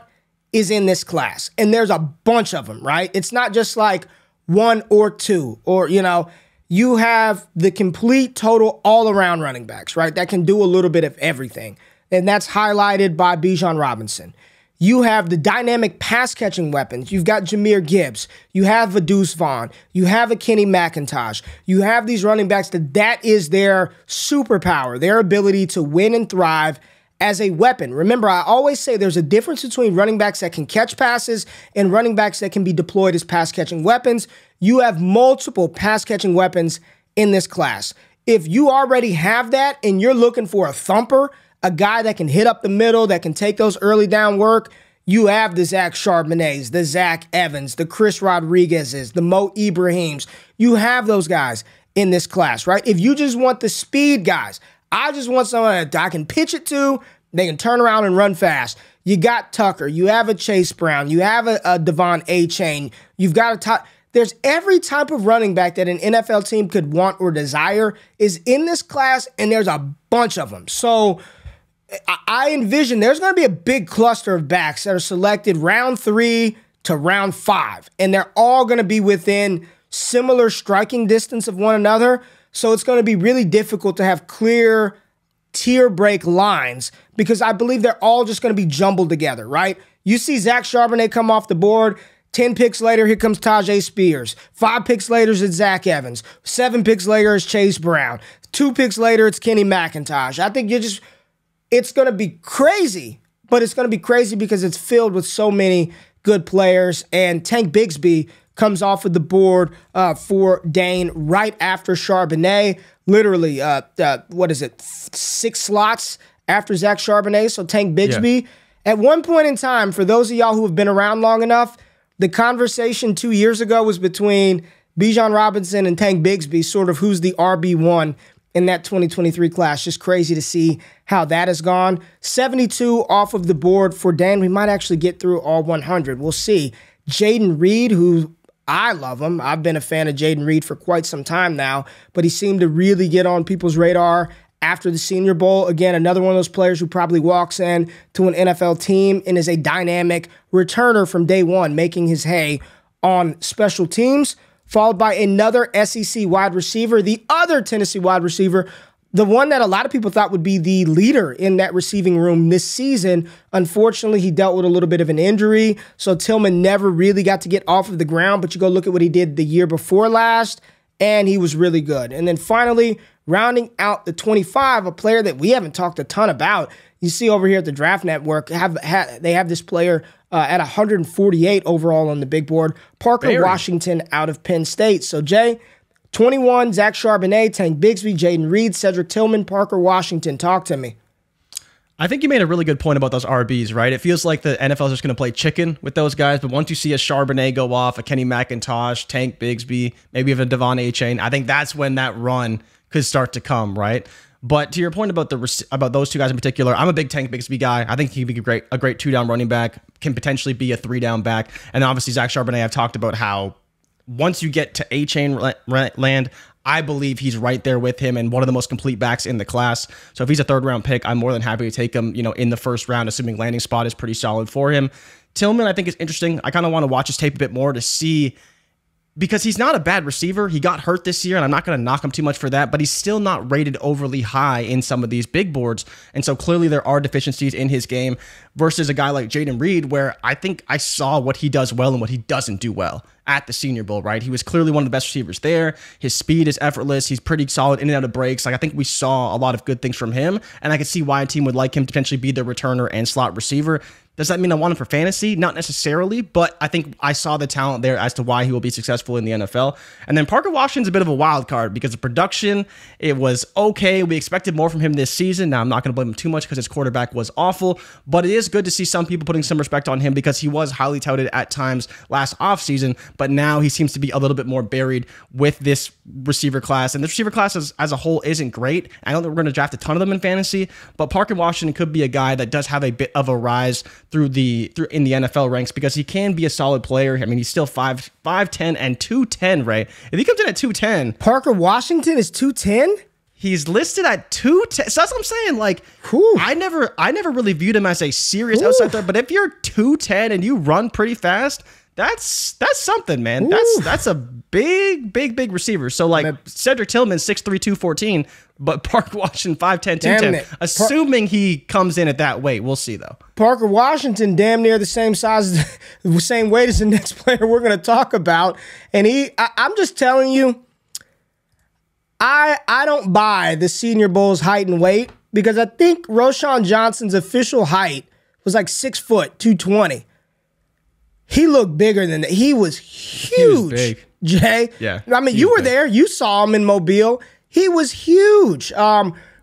is in this class. And there's a bunch of them, right? It's not just like one or two, or, you know, you have the complete total all-around running backs, right? That can do a little bit of everything. And that's highlighted by Bijan Robinson. You have the dynamic pass-catching weapons. You've got Jahmyr Gibbs. You have a Deuce Vaughn. You have a Kenny McIntosh. You have these running backs that is their superpower, their ability to win and thrive as a weapon. Remember, I always say there's a difference between running backs that can catch passes and running backs that can be deployed as pass-catching weapons. You have multiple pass-catching weapons in this class. If you already have that and you're looking for a thumper, a guy that can hit up the middle, that can take those early down work, you have the Zach Charbonnets, the Zach Evans, the Chris Rodriguezes, the Mo Ibrahims. You have those guys in this class, right? If you just want the speed guys, I just want someone that I can pitch it to, they can turn around and run fast. You got Tucker. You have a Chase Brown. You have a Devon Achane. You've got a top. There's every type of running back that an NFL team could want or desire is in this class, and there's a bunch of them. So I envision there's going to be a big cluster of backs that are selected round 3 to round 5, and they're all going to be within similar striking distance of one another. So it's going to be really difficult to have clear tier break lines because I believe they're all just going to be jumbled together, right? You see Zach Charbonnet come off the board. 10 picks later, here comes Tajay Spears. 5 picks later, it's Zach Evans. 7 picks later, it's Chase Brown. 2 picks later, it's Kenny McIntosh. I think you're just... It's going to be crazy, but it's going to be crazy because it's filled with so many good players. And Tank Bigsby comes off of the board for Dane right after Charbonnet. Literally, what is it, 6 slots after Zach Charbonnet? So Tank Bigsby. Yeah. At one point in time, for those of y'all who have been around long enough, the conversation 2 years ago was between Bijan Robinson and Tank Bigsby, sort of who's the RB1 in that 2023 class. Just crazy to see how that has gone. 72 off of the board for Dan. We might actually get through all 100. We'll see. Jaden Reed, who I love him. I've been a fan of Jaden Reed for quite some time now, but he seemed to really get on people's radar after the Senior Bowl. Again, another one of those players who probably walks in to an NFL team and is a dynamic returner from day one, making his hay on special teams. Followed by another SEC wide receiver, the other Tennessee wide receiver, the one that a lot of people thought would be the leader in that receiving room this season. Unfortunately, he dealt with a little bit of an injury, so Tillman never really got to get off of the ground, but you go look at what he did the year before last, and he was really good. And then finally, rounding out the 25, a player that we haven't talked a ton about. You see over here at the Draft Network, they have this player at 148 overall on the big board. Parker Washington out of Penn State. So, Jay, 21, Zach Charbonnet, Tank Bigsby, Jaden Reed, Cedric Tillman, Parker Washington. Talk to me. I think you made a really good point about those RBs, right? It feels like the NFL is just going to play chicken with those guys, but once you see a Charbonnet go off, a Kenny McIntosh, Tank Bigsby, maybe even a Devon Achane, I think that's when that run could start to come, right? But to your point about those two guys in particular, I'm a big Tank Bigsby guy. I think he could be a great two-down running back, can potentially be a three-down back. And obviously, Zach Charbonnet, I've talked about how once you get to Achane land, I believe he's right there with him and one of the most complete backs in the class. So if he's a third-round pick, I'm more than happy to take him, you know, in the first round, assuming landing spot is pretty solid for him. Tillman, I think, is interesting. I kind of want to watch his tape a bit more to see, because he's not a bad receiver. He got hurt this year, and I'm not going to knock him too much for that, but he's still not rated overly high in some of these big boards. And so clearly there are deficiencies in his game versus a guy like Jaden Reed, where I think I saw what he does well and what he doesn't do well at the Senior Bowl, right? He was clearly one of the best receivers there. His speed is effortless. He's pretty solid in and out of breaks. Like, I think we saw a lot of good things from him, and I could see why a team would like him to potentially be their returner and slot receiver. Does that mean I want him for fantasy? Not necessarily, but I think I saw the talent there as to why he will be successful in the NFL. And then Parker Washington's a bit of a wild card because the production, it was okay. We expected more from him this season. Now, I'm not going to blame him too much because his quarterback was awful, but it is good to see some people putting some respect on him because he was highly touted at times last offseason, but now he seems to be a little bit more buried with this receiver class. And this receiver class as a whole isn't great. I don't think we're going to draft a ton of them in fantasy, but Parker Washington could be a guy that does have a bit of a rise in the NFL ranks because he can be a solid player. I mean, he's still 5'10" and 210, right? If he comes in at 210, Parker Washington is 210. He's listed at 210. So that's what I'm saying. Like, whew. I never really viewed him as a serious outside threat. But if you're 210 and you run pretty fast, that's something, man. Ooh. That's a big receiver. So like Cedric Tillman 6'3", 214, but Parker Washington 5'10", 210. Assuming he comes in at that weight, we'll see though. Parker Washington, damn near the same size, the same weight as the next player we're going to talk about, and I'm just telling you, I don't buy the Senior Bowl's height and weight because I think Roshan Johnson's official height was like 6 foot 220. He looked bigger than that. He was huge. He was big. Jay. Yeah. I mean, you were big. There. You saw him in Mobile. He was huge.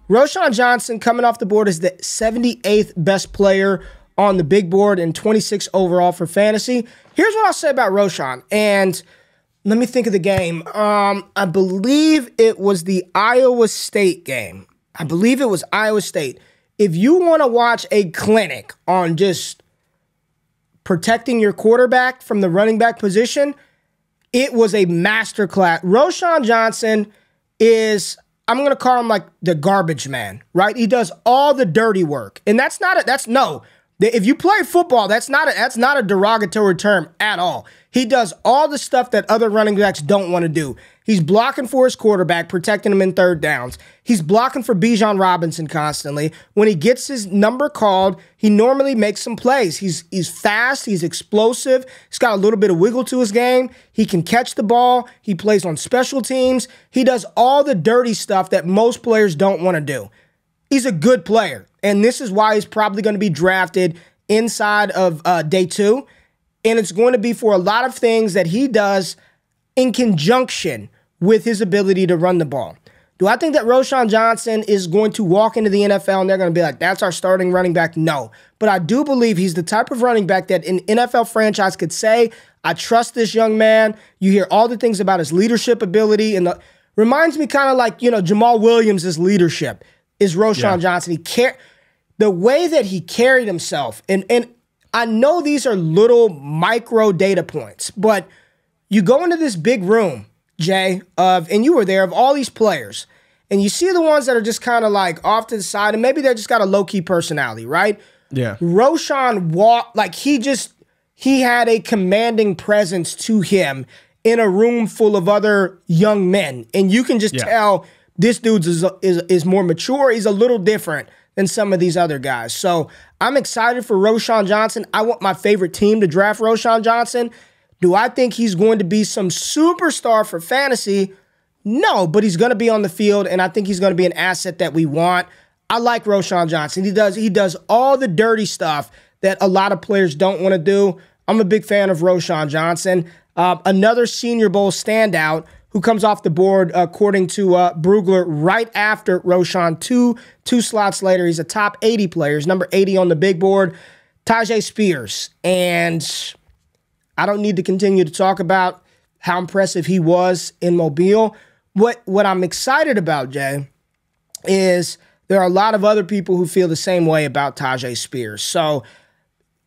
Roshan Johnson coming off the board is the 78th best player on the big board and 26 overall for fantasy. Here's what I'll say about Roshan. And let me think of the game. I believe it was the Iowa State game. I believe it was Iowa State. If you want to watch a clinic on just protecting your quarterback from the running back position, it was a masterclass. Roshan Johnson is, I'm going to call him like the garbage man, right? He does all the dirty work. And that's not, if you play football, that's not a derogatory term at all. He does all the stuff that other running backs don't want to do. He's blocking for his quarterback, protecting him in third downs. He's blocking for Bijan Robinson constantly. When he gets his number called, he normally makes some plays. He's fast. He's explosive. He's got a little bit of wiggle to his game. He can catch the ball. He plays on special teams. He does all the dirty stuff that most players don't want to do. He's a good player, and this is why he's probably going to be drafted inside of day 2. And it's going to be for a lot of things that he does in conjunction with his ability to run the ball. Do I think that Roshan Johnson is going to walk into the NFL and they're going to be like, that's our starting running back? No. But I do believe he's the type of running back that an NFL franchise could say, I trust this young man. You hear all the things about his leadership ability. And reminds me kind of like, Jamal Williams' leadership is Roshan Johnson. The way that he carried himself and I know these are little micro data points, but you go into this big room, Jay, and you were there, of all these players, and you see the ones that are just kind of like off to the side, and maybe they just got a low-key personality, right? Yeah. Roshan walked, like he had a commanding presence to him in a room full of other young men, and you can just tell this dude is more mature, he's a little different than some of these other guys. So I'm excited for Roshan Johnson. I want my favorite team to draft Roshan Johnson. Do I think he's going to be some superstar for fantasy? No, but he's going to be on the field, and I think he's going to be an asset that we want. I like Roshan Johnson. He does all the dirty stuff that a lot of players don't want to do. I'm a big fan of Roshan Johnson. Another Senior Bowl standout who comes off the board, according to Brugler, right after Roshan. Two slots later, he's a top 80 player. He's number 80 on the big board, Tajay Spears. And I don't need to continue to talk about how impressive he was in Mobile. What I'm excited about, Jay, is there are a lot of other people who feel the same way about Tajay Spears. So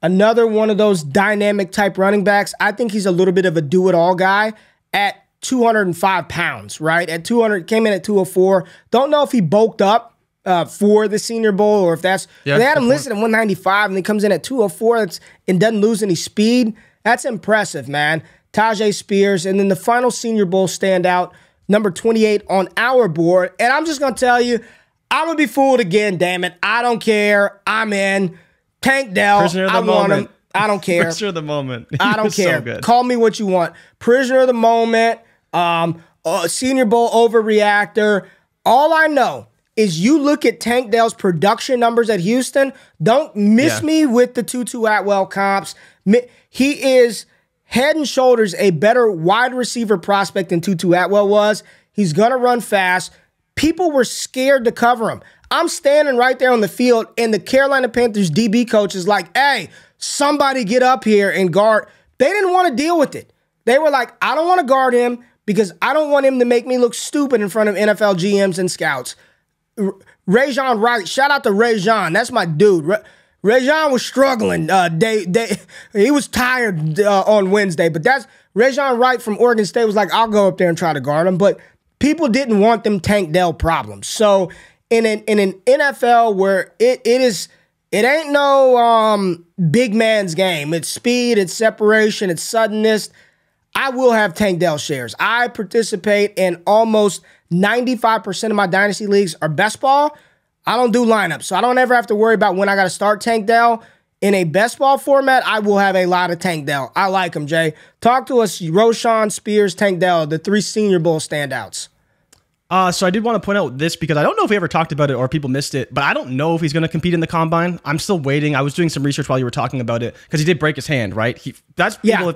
another one of those dynamic type running backs. I think he's a little bit of a do-it-all guy at 205 pounds, right? At 200, came in at 204. Don't know if he bulked up for the Senior Bowl or if that's... Yeah, they had him listed at 195 and he comes in at 204 and doesn't lose any speed. That's impressive, man. Tajay Spears. And then the final Senior Bowl standout, number 28 on our board. And I'm just going to tell you, I'm going to be fooled again, damn it. I don't care. I'm in. Tank Dell. I want him. I don't care. Prisoner of the moment. I don't care. So call me what you want. Prisoner of the moment. Senior Bowl overreactor. All I know is you look at Tank Dell's production numbers at Houston. Don't miss me with the Tutu Atwell comps. He is head and shoulders a better wide receiver prospect than Tutu Atwell was. He's going to run fast. People were scared to cover him. I'm standing right there on the field, and the Carolina Panthers DB coach is like, hey, somebody get up here and guard. They didn't want to deal with it. They were like, I don't want to guard him because I don't want him to make me look stupid in front of NFL GMs and scouts. Rejzohn Wright, shout out to Rejzohn. That's my dude. Rejzohn was struggling. He was tired on Wednesday, but that's Rejzohn Wright from Oregon State was like, I'll go up there and try to guard him. But people didn't want them Tank Dell problems. So in an NFL where it ain't no big man's game. It's speed, it's separation, it's suddenness. I will have Tank Dell shares. I participate in almost 95% of my dynasty leagues are best ball. I don't do lineups, so I don't ever have to worry about when I got to start Tank Dell. In a best ball format, I will have a lot of Tank Dell. I like him, Jay. Talk to us, Roshan, Spears, Tank Dell, the three Senior Bowl standouts. So I did want to point out this because I don't know if we ever talked about it or people missed it, but I don't know if he's going to compete in the combine. I'm still waiting. I was doing some research while you were talking about it because he did break his hand, right? If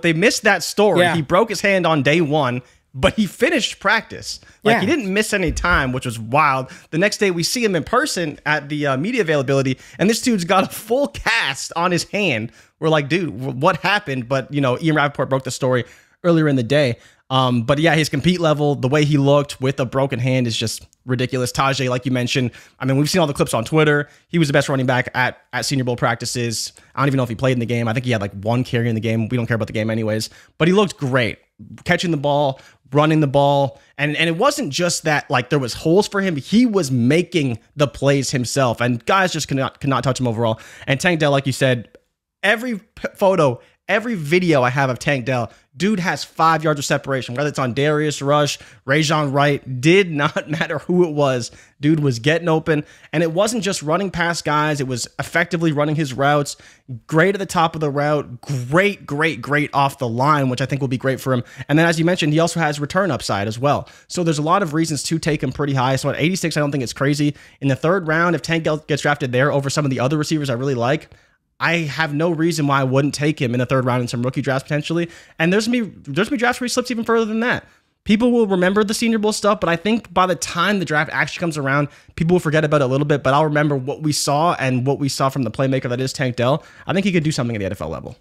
they missed that story, he broke his hand on day one, but he finished practice. He didn't miss any time, which was wild. The next day we see him in person at the media availability, and this dude's got a full cast on his hand. We're like, dude, what happened? But, you know, Ian Rappaport broke the story earlier in the day. But yeah, his compete level, the way he looked with a broken hand is just ridiculous. Tajay, like you mentioned, I mean, we've seen all the clips on Twitter. He was the best running back at Senior Bowl practices. I don't even know if he played in the game. I think he had like one carry in the game. We don't care about the game anyways, but he looked great catching the ball, running the ball. And it wasn't just that like there was holes for him. He was making the plays himself and guys just could not touch him overall. And Tank Dell, like you said, every photo, every video I have of Tank Dell, dude has 5 yards of separation, whether it's on Darius Rush, Rejzohn Wright, did not matter who it was. Dude was getting open, and it wasn't just running past guys. It was effectively running his routes, great at the top of the route, great off the line, which I think will be great for him. And then, as you mentioned, he also has return upside as well. So there's a lot of reasons to take him pretty high. So at 86, I don't think it's crazy. In the third round, if Tank Dell gets drafted there over some of the other receivers I really like, I have no reason why I wouldn't take him in the third round in some rookie drafts potentially. And there's gonna be drafts where he slips even further than that. People will remember the Senior Bowl stuff, but I think by the time the draft actually comes around, people will forget about it a little bit, but I'll remember what we saw and what we saw from the playmaker that is Tank Dell. I think he could do something at the NFL level.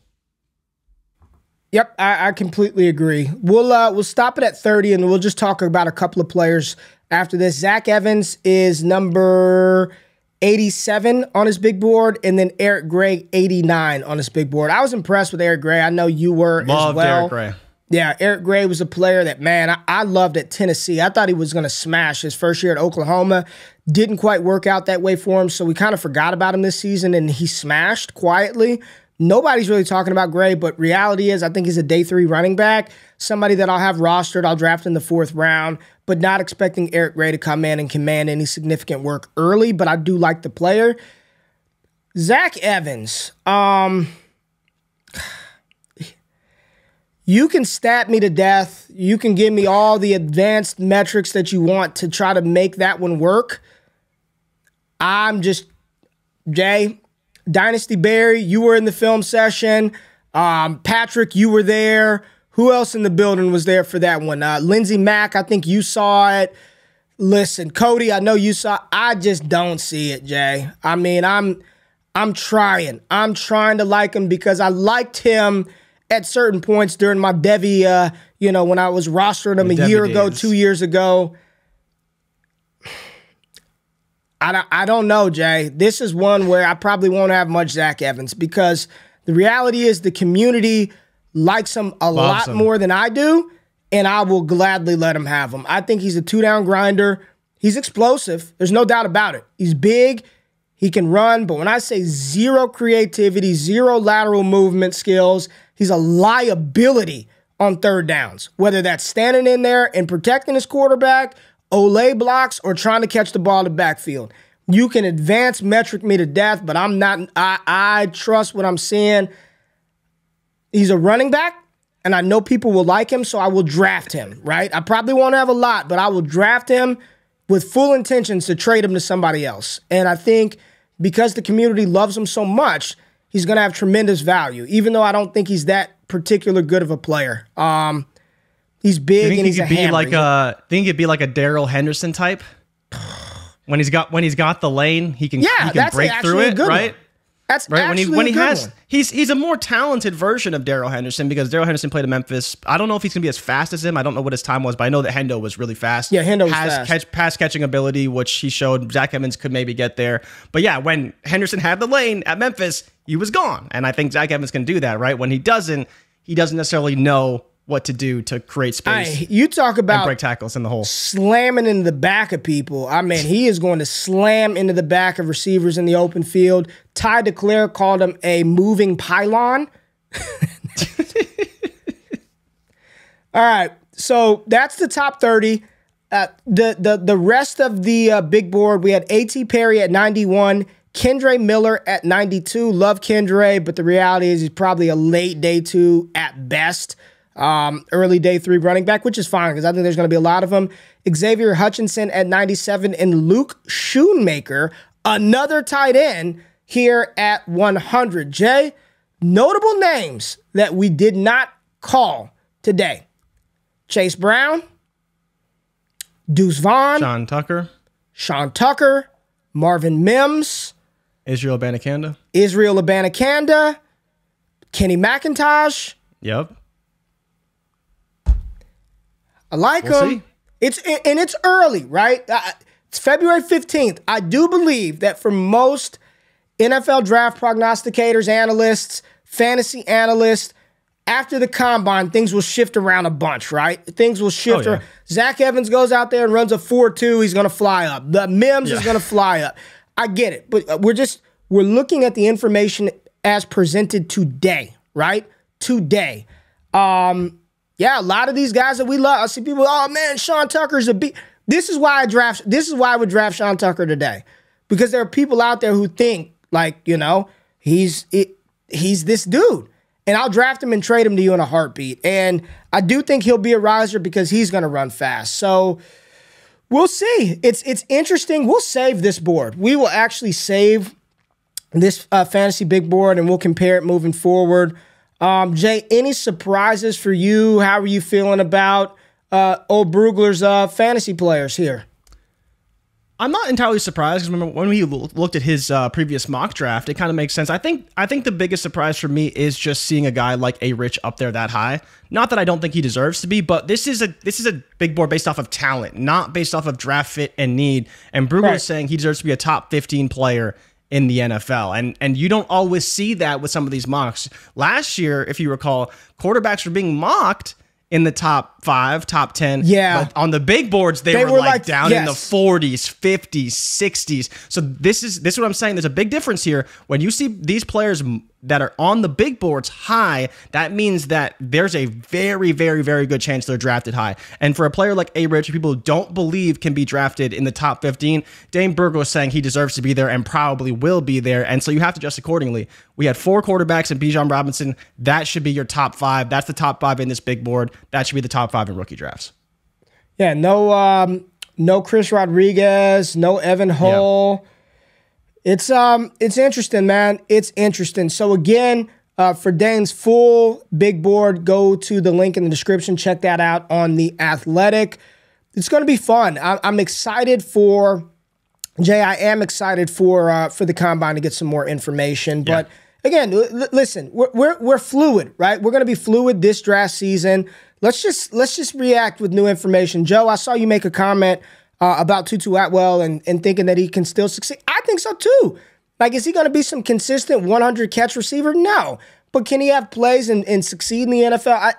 Yep, I completely agree. We'll stop it at 30, and we'll just talk about a couple of players after this. Zach Evans is number 87 on his big board, and then Eric Gray, 89 on his big board. I was impressed with Eric Gray. I know you were as well. Loved Eric Gray. Yeah, Eric Gray was a player that, man, I loved at Tennessee. I thought he was going to smash his first year at Oklahoma. Didn't quite work out that way for him, so we kind of forgot about him this season, and he smashed quietly. Nobody's really talking about Gray, but reality is I think he's a day three running back, somebody that I'll have rostered, I'll draft in the fourth round, but not expecting Eric Gray to come in and command any significant work early, but I do like the player. Zach Evans, you can stat me to death. You can give me all the advanced metrics that you want to try to make that one work. I'm just, Jay, Dynasty Barry, you were in the film session. Patrick, you were there. Who else in the building was there for that one? Lindsey Mack, I think you saw it. Listen, Cody, I know you saw it. I just don't see it, Jay. I mean, I'm trying. I'm trying to like him because I liked him at certain points during my Devy, you know, when I was rostering him a year ago, 2 years ago. I don't know, Jay. This is one where I probably won't have much Zach Evans because the reality is the community likes him a lot more than I do, and I will gladly let him have him. I think he's a two-down grinder. He's explosive. There's no doubt about it. He's big. He can run. But when I say zero creativity, zero lateral movement skills, he's a liability on third downs, whether that's standing in there and protecting his quarterback, Ole blocks, or trying to catch the ball in the backfield. You can advance metric me to death, but I'm not. I trust what I'm seeing. He's a running back, and I know people will like him, so I will draft him, right? I probably won't have a lot, but I will draft him with full intentions to trade him to somebody else. And I think because the community loves him so much, he's going to have tremendous value, even though I don't think he's that particular good of a player. He's big and he's a hammer. Think he'd be like a Daryl Henderson type. When he's got the lane, he can break through it, right? That's right. He's a more talented version of Daryl Henderson because Daryl Henderson played in Memphis. I don't know if he's gonna be as fast as him. I don't know what his time was, but I know that Hendo was really fast. Yeah, Hendo has pass catching ability, which he showed. Zach Evans could maybe get there, but yeah, when Henderson had the lane at Memphis, he was gone, and I think Zach Evans can do that, right? When he doesn't necessarily know what to do to create space. You talk about break tackles in the hole, slamming into the back of people. I mean, he is going to slam into the back of receivers in the open field. Ty DeClair called him a moving pylon. All right, so that's the top 30. The rest of the big board, we had A.T. Perry at 91, Kendre Miller at 92. Love Kendre, but the reality is he's probably a late day 2 at best. Early day 3 running back, which is fine because I think there's going to be a lot of them. Xavier Hutchinson at 97 and Luke Schoonmaker, another tight end, here at 100. Jay, notable names that we did not call today. Chase Brown, Deuce Vaughn, Sean Tucker, Marvin Mims, Israel Abanikanda, Kenny McIntosh. Yep. I like him. It's early, right? It's February 15th. I do believe that for most NFL draft prognosticators, analysts, fantasy analysts, after the combine, things will shift around a bunch, right? Things will shift. Oh, yeah. Zach Evans goes out there and runs a 4.2. He's going to fly up. The Mims is going to fly up. I get it. But we're looking at the information as presented today, right? Today. Yeah, a lot of these guys that we love. I see people, oh man, Sean Tucker's a beast. This is why I would draft Sean Tucker today, because there are people out there who think like, you know, he's this dude, and I'll draft him and trade him to you in a heartbeat. And I do think he'll be a riser because he's going to run fast. So we'll see. It's interesting. We'll save this board. We will actually save this fantasy big board, and we'll compare it moving forward. Jay, any surprises for you? How are you feeling about old Brugler's fantasy players here? I'm not entirely surprised, because remember when we looked at his previous mock draft, it kind of makes sense. I think the biggest surprise for me is just seeing a guy like A. Rich up there that high. Not that I don't think he deserves to be, but this is a big board based off of talent, not based off of draft fit and need. And Brugler is saying he deserves to be a top 15 player in the NFL. And you don't always see that with some of these mocks. Last year, if you recall, quarterbacks were being mocked in the top 5, top 10. Yeah. But on the big boards, they were like down in the 40s, 50s, 60s. So this is what I'm saying. There's a big difference here. When you see these players that are on the big boards high, that means that there's a very, very, very good chance they're drafted high. And for a player like A. Rich, people who don't believe can be drafted in the top 15, Dane Brugler is saying he deserves to be there and probably will be there. And so you have to adjust accordingly. We had 4 quarterbacks and Bijan Robinson. That should be your top 5. That's the top 5 in this big board. That should be the top 5 in rookie drafts. Yeah, no Chris Rodriguez, no Evan Hull. Yeah. It's interesting, man. It's interesting. So again, for Dane's full big board, go to the link in the description. Check that out on The Athletic. It's going to be fun. I'm excited for Jay. I am excited for the combine to get some more information. Yeah. But again, listen, we're fluid, right? We're going to be fluid this draft season. Let's just react with new information. Joe, I saw you make a comment about Tutu Atwell and thinking that he can still succeed. I think so too. Like, is he going to be some consistent 100-catch receiver? No. But can he have plays and succeed in the NFL?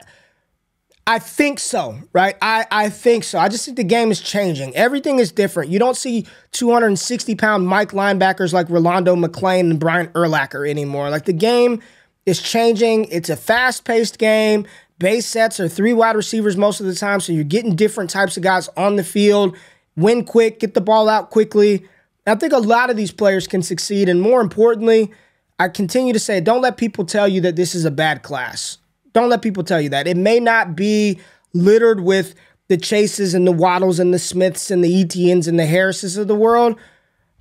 I think so, right? I think so. I just think the game is changing. Everything is different. You don't see 260-pound Mike linebackers like Rolando McClain and Brian Urlacher anymore. Like, the game is changing. It's a fast-paced game. Base sets are 3 wide receivers most of the time, so you're getting different types of guys on the field. Win quick, get the ball out quickly. I think a lot of these players can succeed. And more importantly, I continue to say, don't let people tell you that this is a bad class. Don't let people tell you that. It may not be littered with the Chases and the Waddles and the Smiths and the Etiennes and the Harrises of the world,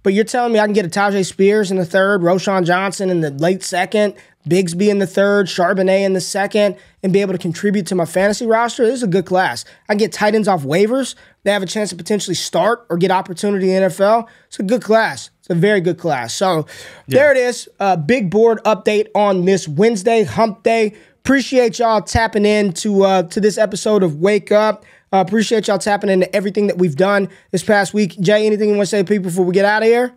but you're telling me I can get a Tajay Spears in the 3rd, Roshan Johnson in the late 2nd, Bigsby in the 3rd, Charbonnet in the 2nd, and be able to contribute to my fantasy roster? This is a good class. I can get tight ends off waivers. They have a chance to potentially start or get opportunity in the NFL. It's a good class. It's a very good class. So there it is. Big board update on this Wednesday, hump day. Appreciate y'all tapping in to this episode of Wake Up. Appreciate y'all tapping into everything that we've done this past week. Jay, anything you want to say to people before we get out of here?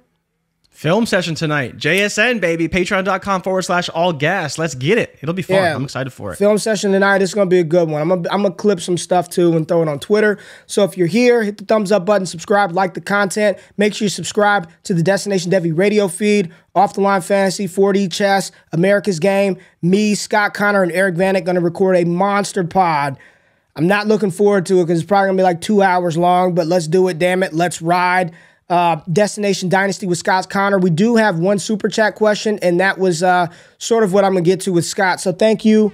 Film session tonight. JSN, baby. Patreon.com/allgas. Let's get it. It'll be fun. Yeah, I'm excited for it. Film session tonight. It's going to be a good one. I'm gonna clip some stuff too and throw it on Twitter. So if you're here, hit the thumbs up button, subscribe, like the content. Make sure you subscribe to the Destination Devi radio feed, Off the Line Fantasy, 4D Chess, America's Game. Me, Scott Connor, and Eric Vanek going to record a monster pod. I'm not looking forward to it because it's probably going to be like 2 hours long, but let's do it, damn it. Let's ride. Destination Dynasty with Scott Connor. We do have one super chat question, and that was sort of what I'm going to get to with Scott. So thank you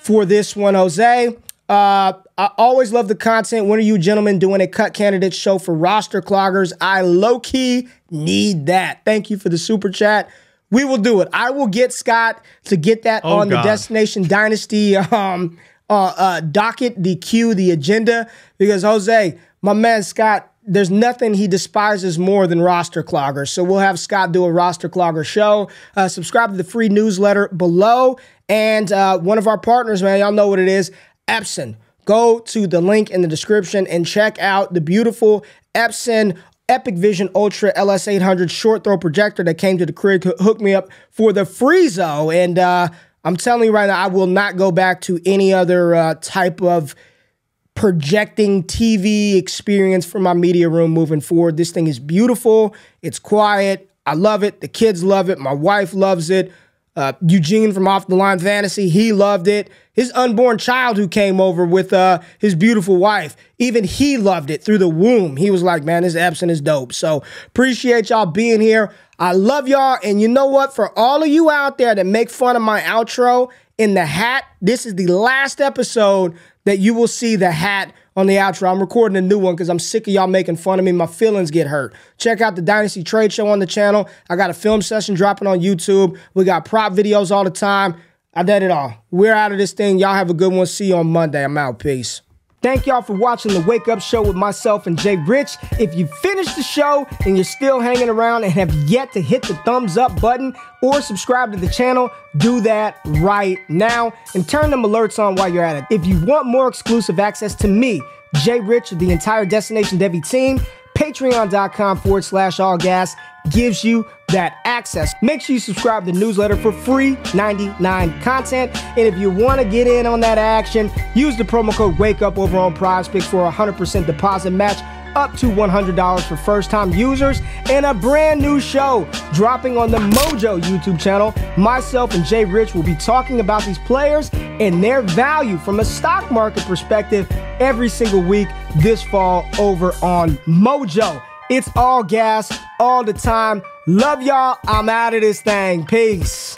for this one, Jose. I always love the content. When are you gentlemen doing a cut candidate show for roster cloggers? I low-key need that. Thank you for the super chat. We will do it. I will get Scott to get that on the Destination Dynasty docket, the queue, the agenda, because Jose, my man Scott, there's nothing he despises more than roster cloggers. So we'll have Scott do a roster clogger show. Subscribe to the free newsletter below. And one of our partners, man, y'all know what it is, Epson. Go to the link in the description and check out the beautiful Epson Epic Vision Ultra LS800 short throw projector that came to the crib, hooked me up for the Free-Zo. And I'm telling you right now, I will not go back to any other type of projecting TV experience for my media room moving forward. This thing is beautiful. It's quiet. I love it. The kids love it. My wife loves it. Eugene from Off the Line Fantasy, he loved it. His unborn child who came over with his beautiful wife, even he loved it through the womb. He was like, man, this Epson is dope. So appreciate y'all being here. I love y'all. And you know what? For all of you out there that make fun of my outro in the hat, this is the last episode that you will see the hat on the outro. I'm recording a new one because I'm sick of y'all making fun of me. My feelings get hurt. Check out the Dynasty Trade Show on the channel. I got a film session dropping on YouTube. We got prop videos all the time. I did it all. We're out of this thing. Y'all have a good one. See you on Monday. I'm out. Peace. Thank y'all for watching the Wake Up Show with myself and Jay Rich. If you finished the show and you're still hanging around and have yet to hit the thumbs up button or subscribe to the channel, do that right now and turn them alerts on while you're at it. If you want more exclusive access to me, Jay Rich, the entire Destination Devi team, patreon.com/allgas gives you that access. Make sure you subscribe to the newsletter for free 99 content. And if you want to get in on that action, use the promo code WAKEUP over on PrizePicks for a 100% deposit match up to $100 for first-time users, and a brand new show dropping on the Mojo YouTube channel. Myself and Jay Rich will be talking about these players and their value from a stock market perspective every single week this fall over on Mojo. It's all gas, all the time. Love y'all. I'm out of this thing. Peace.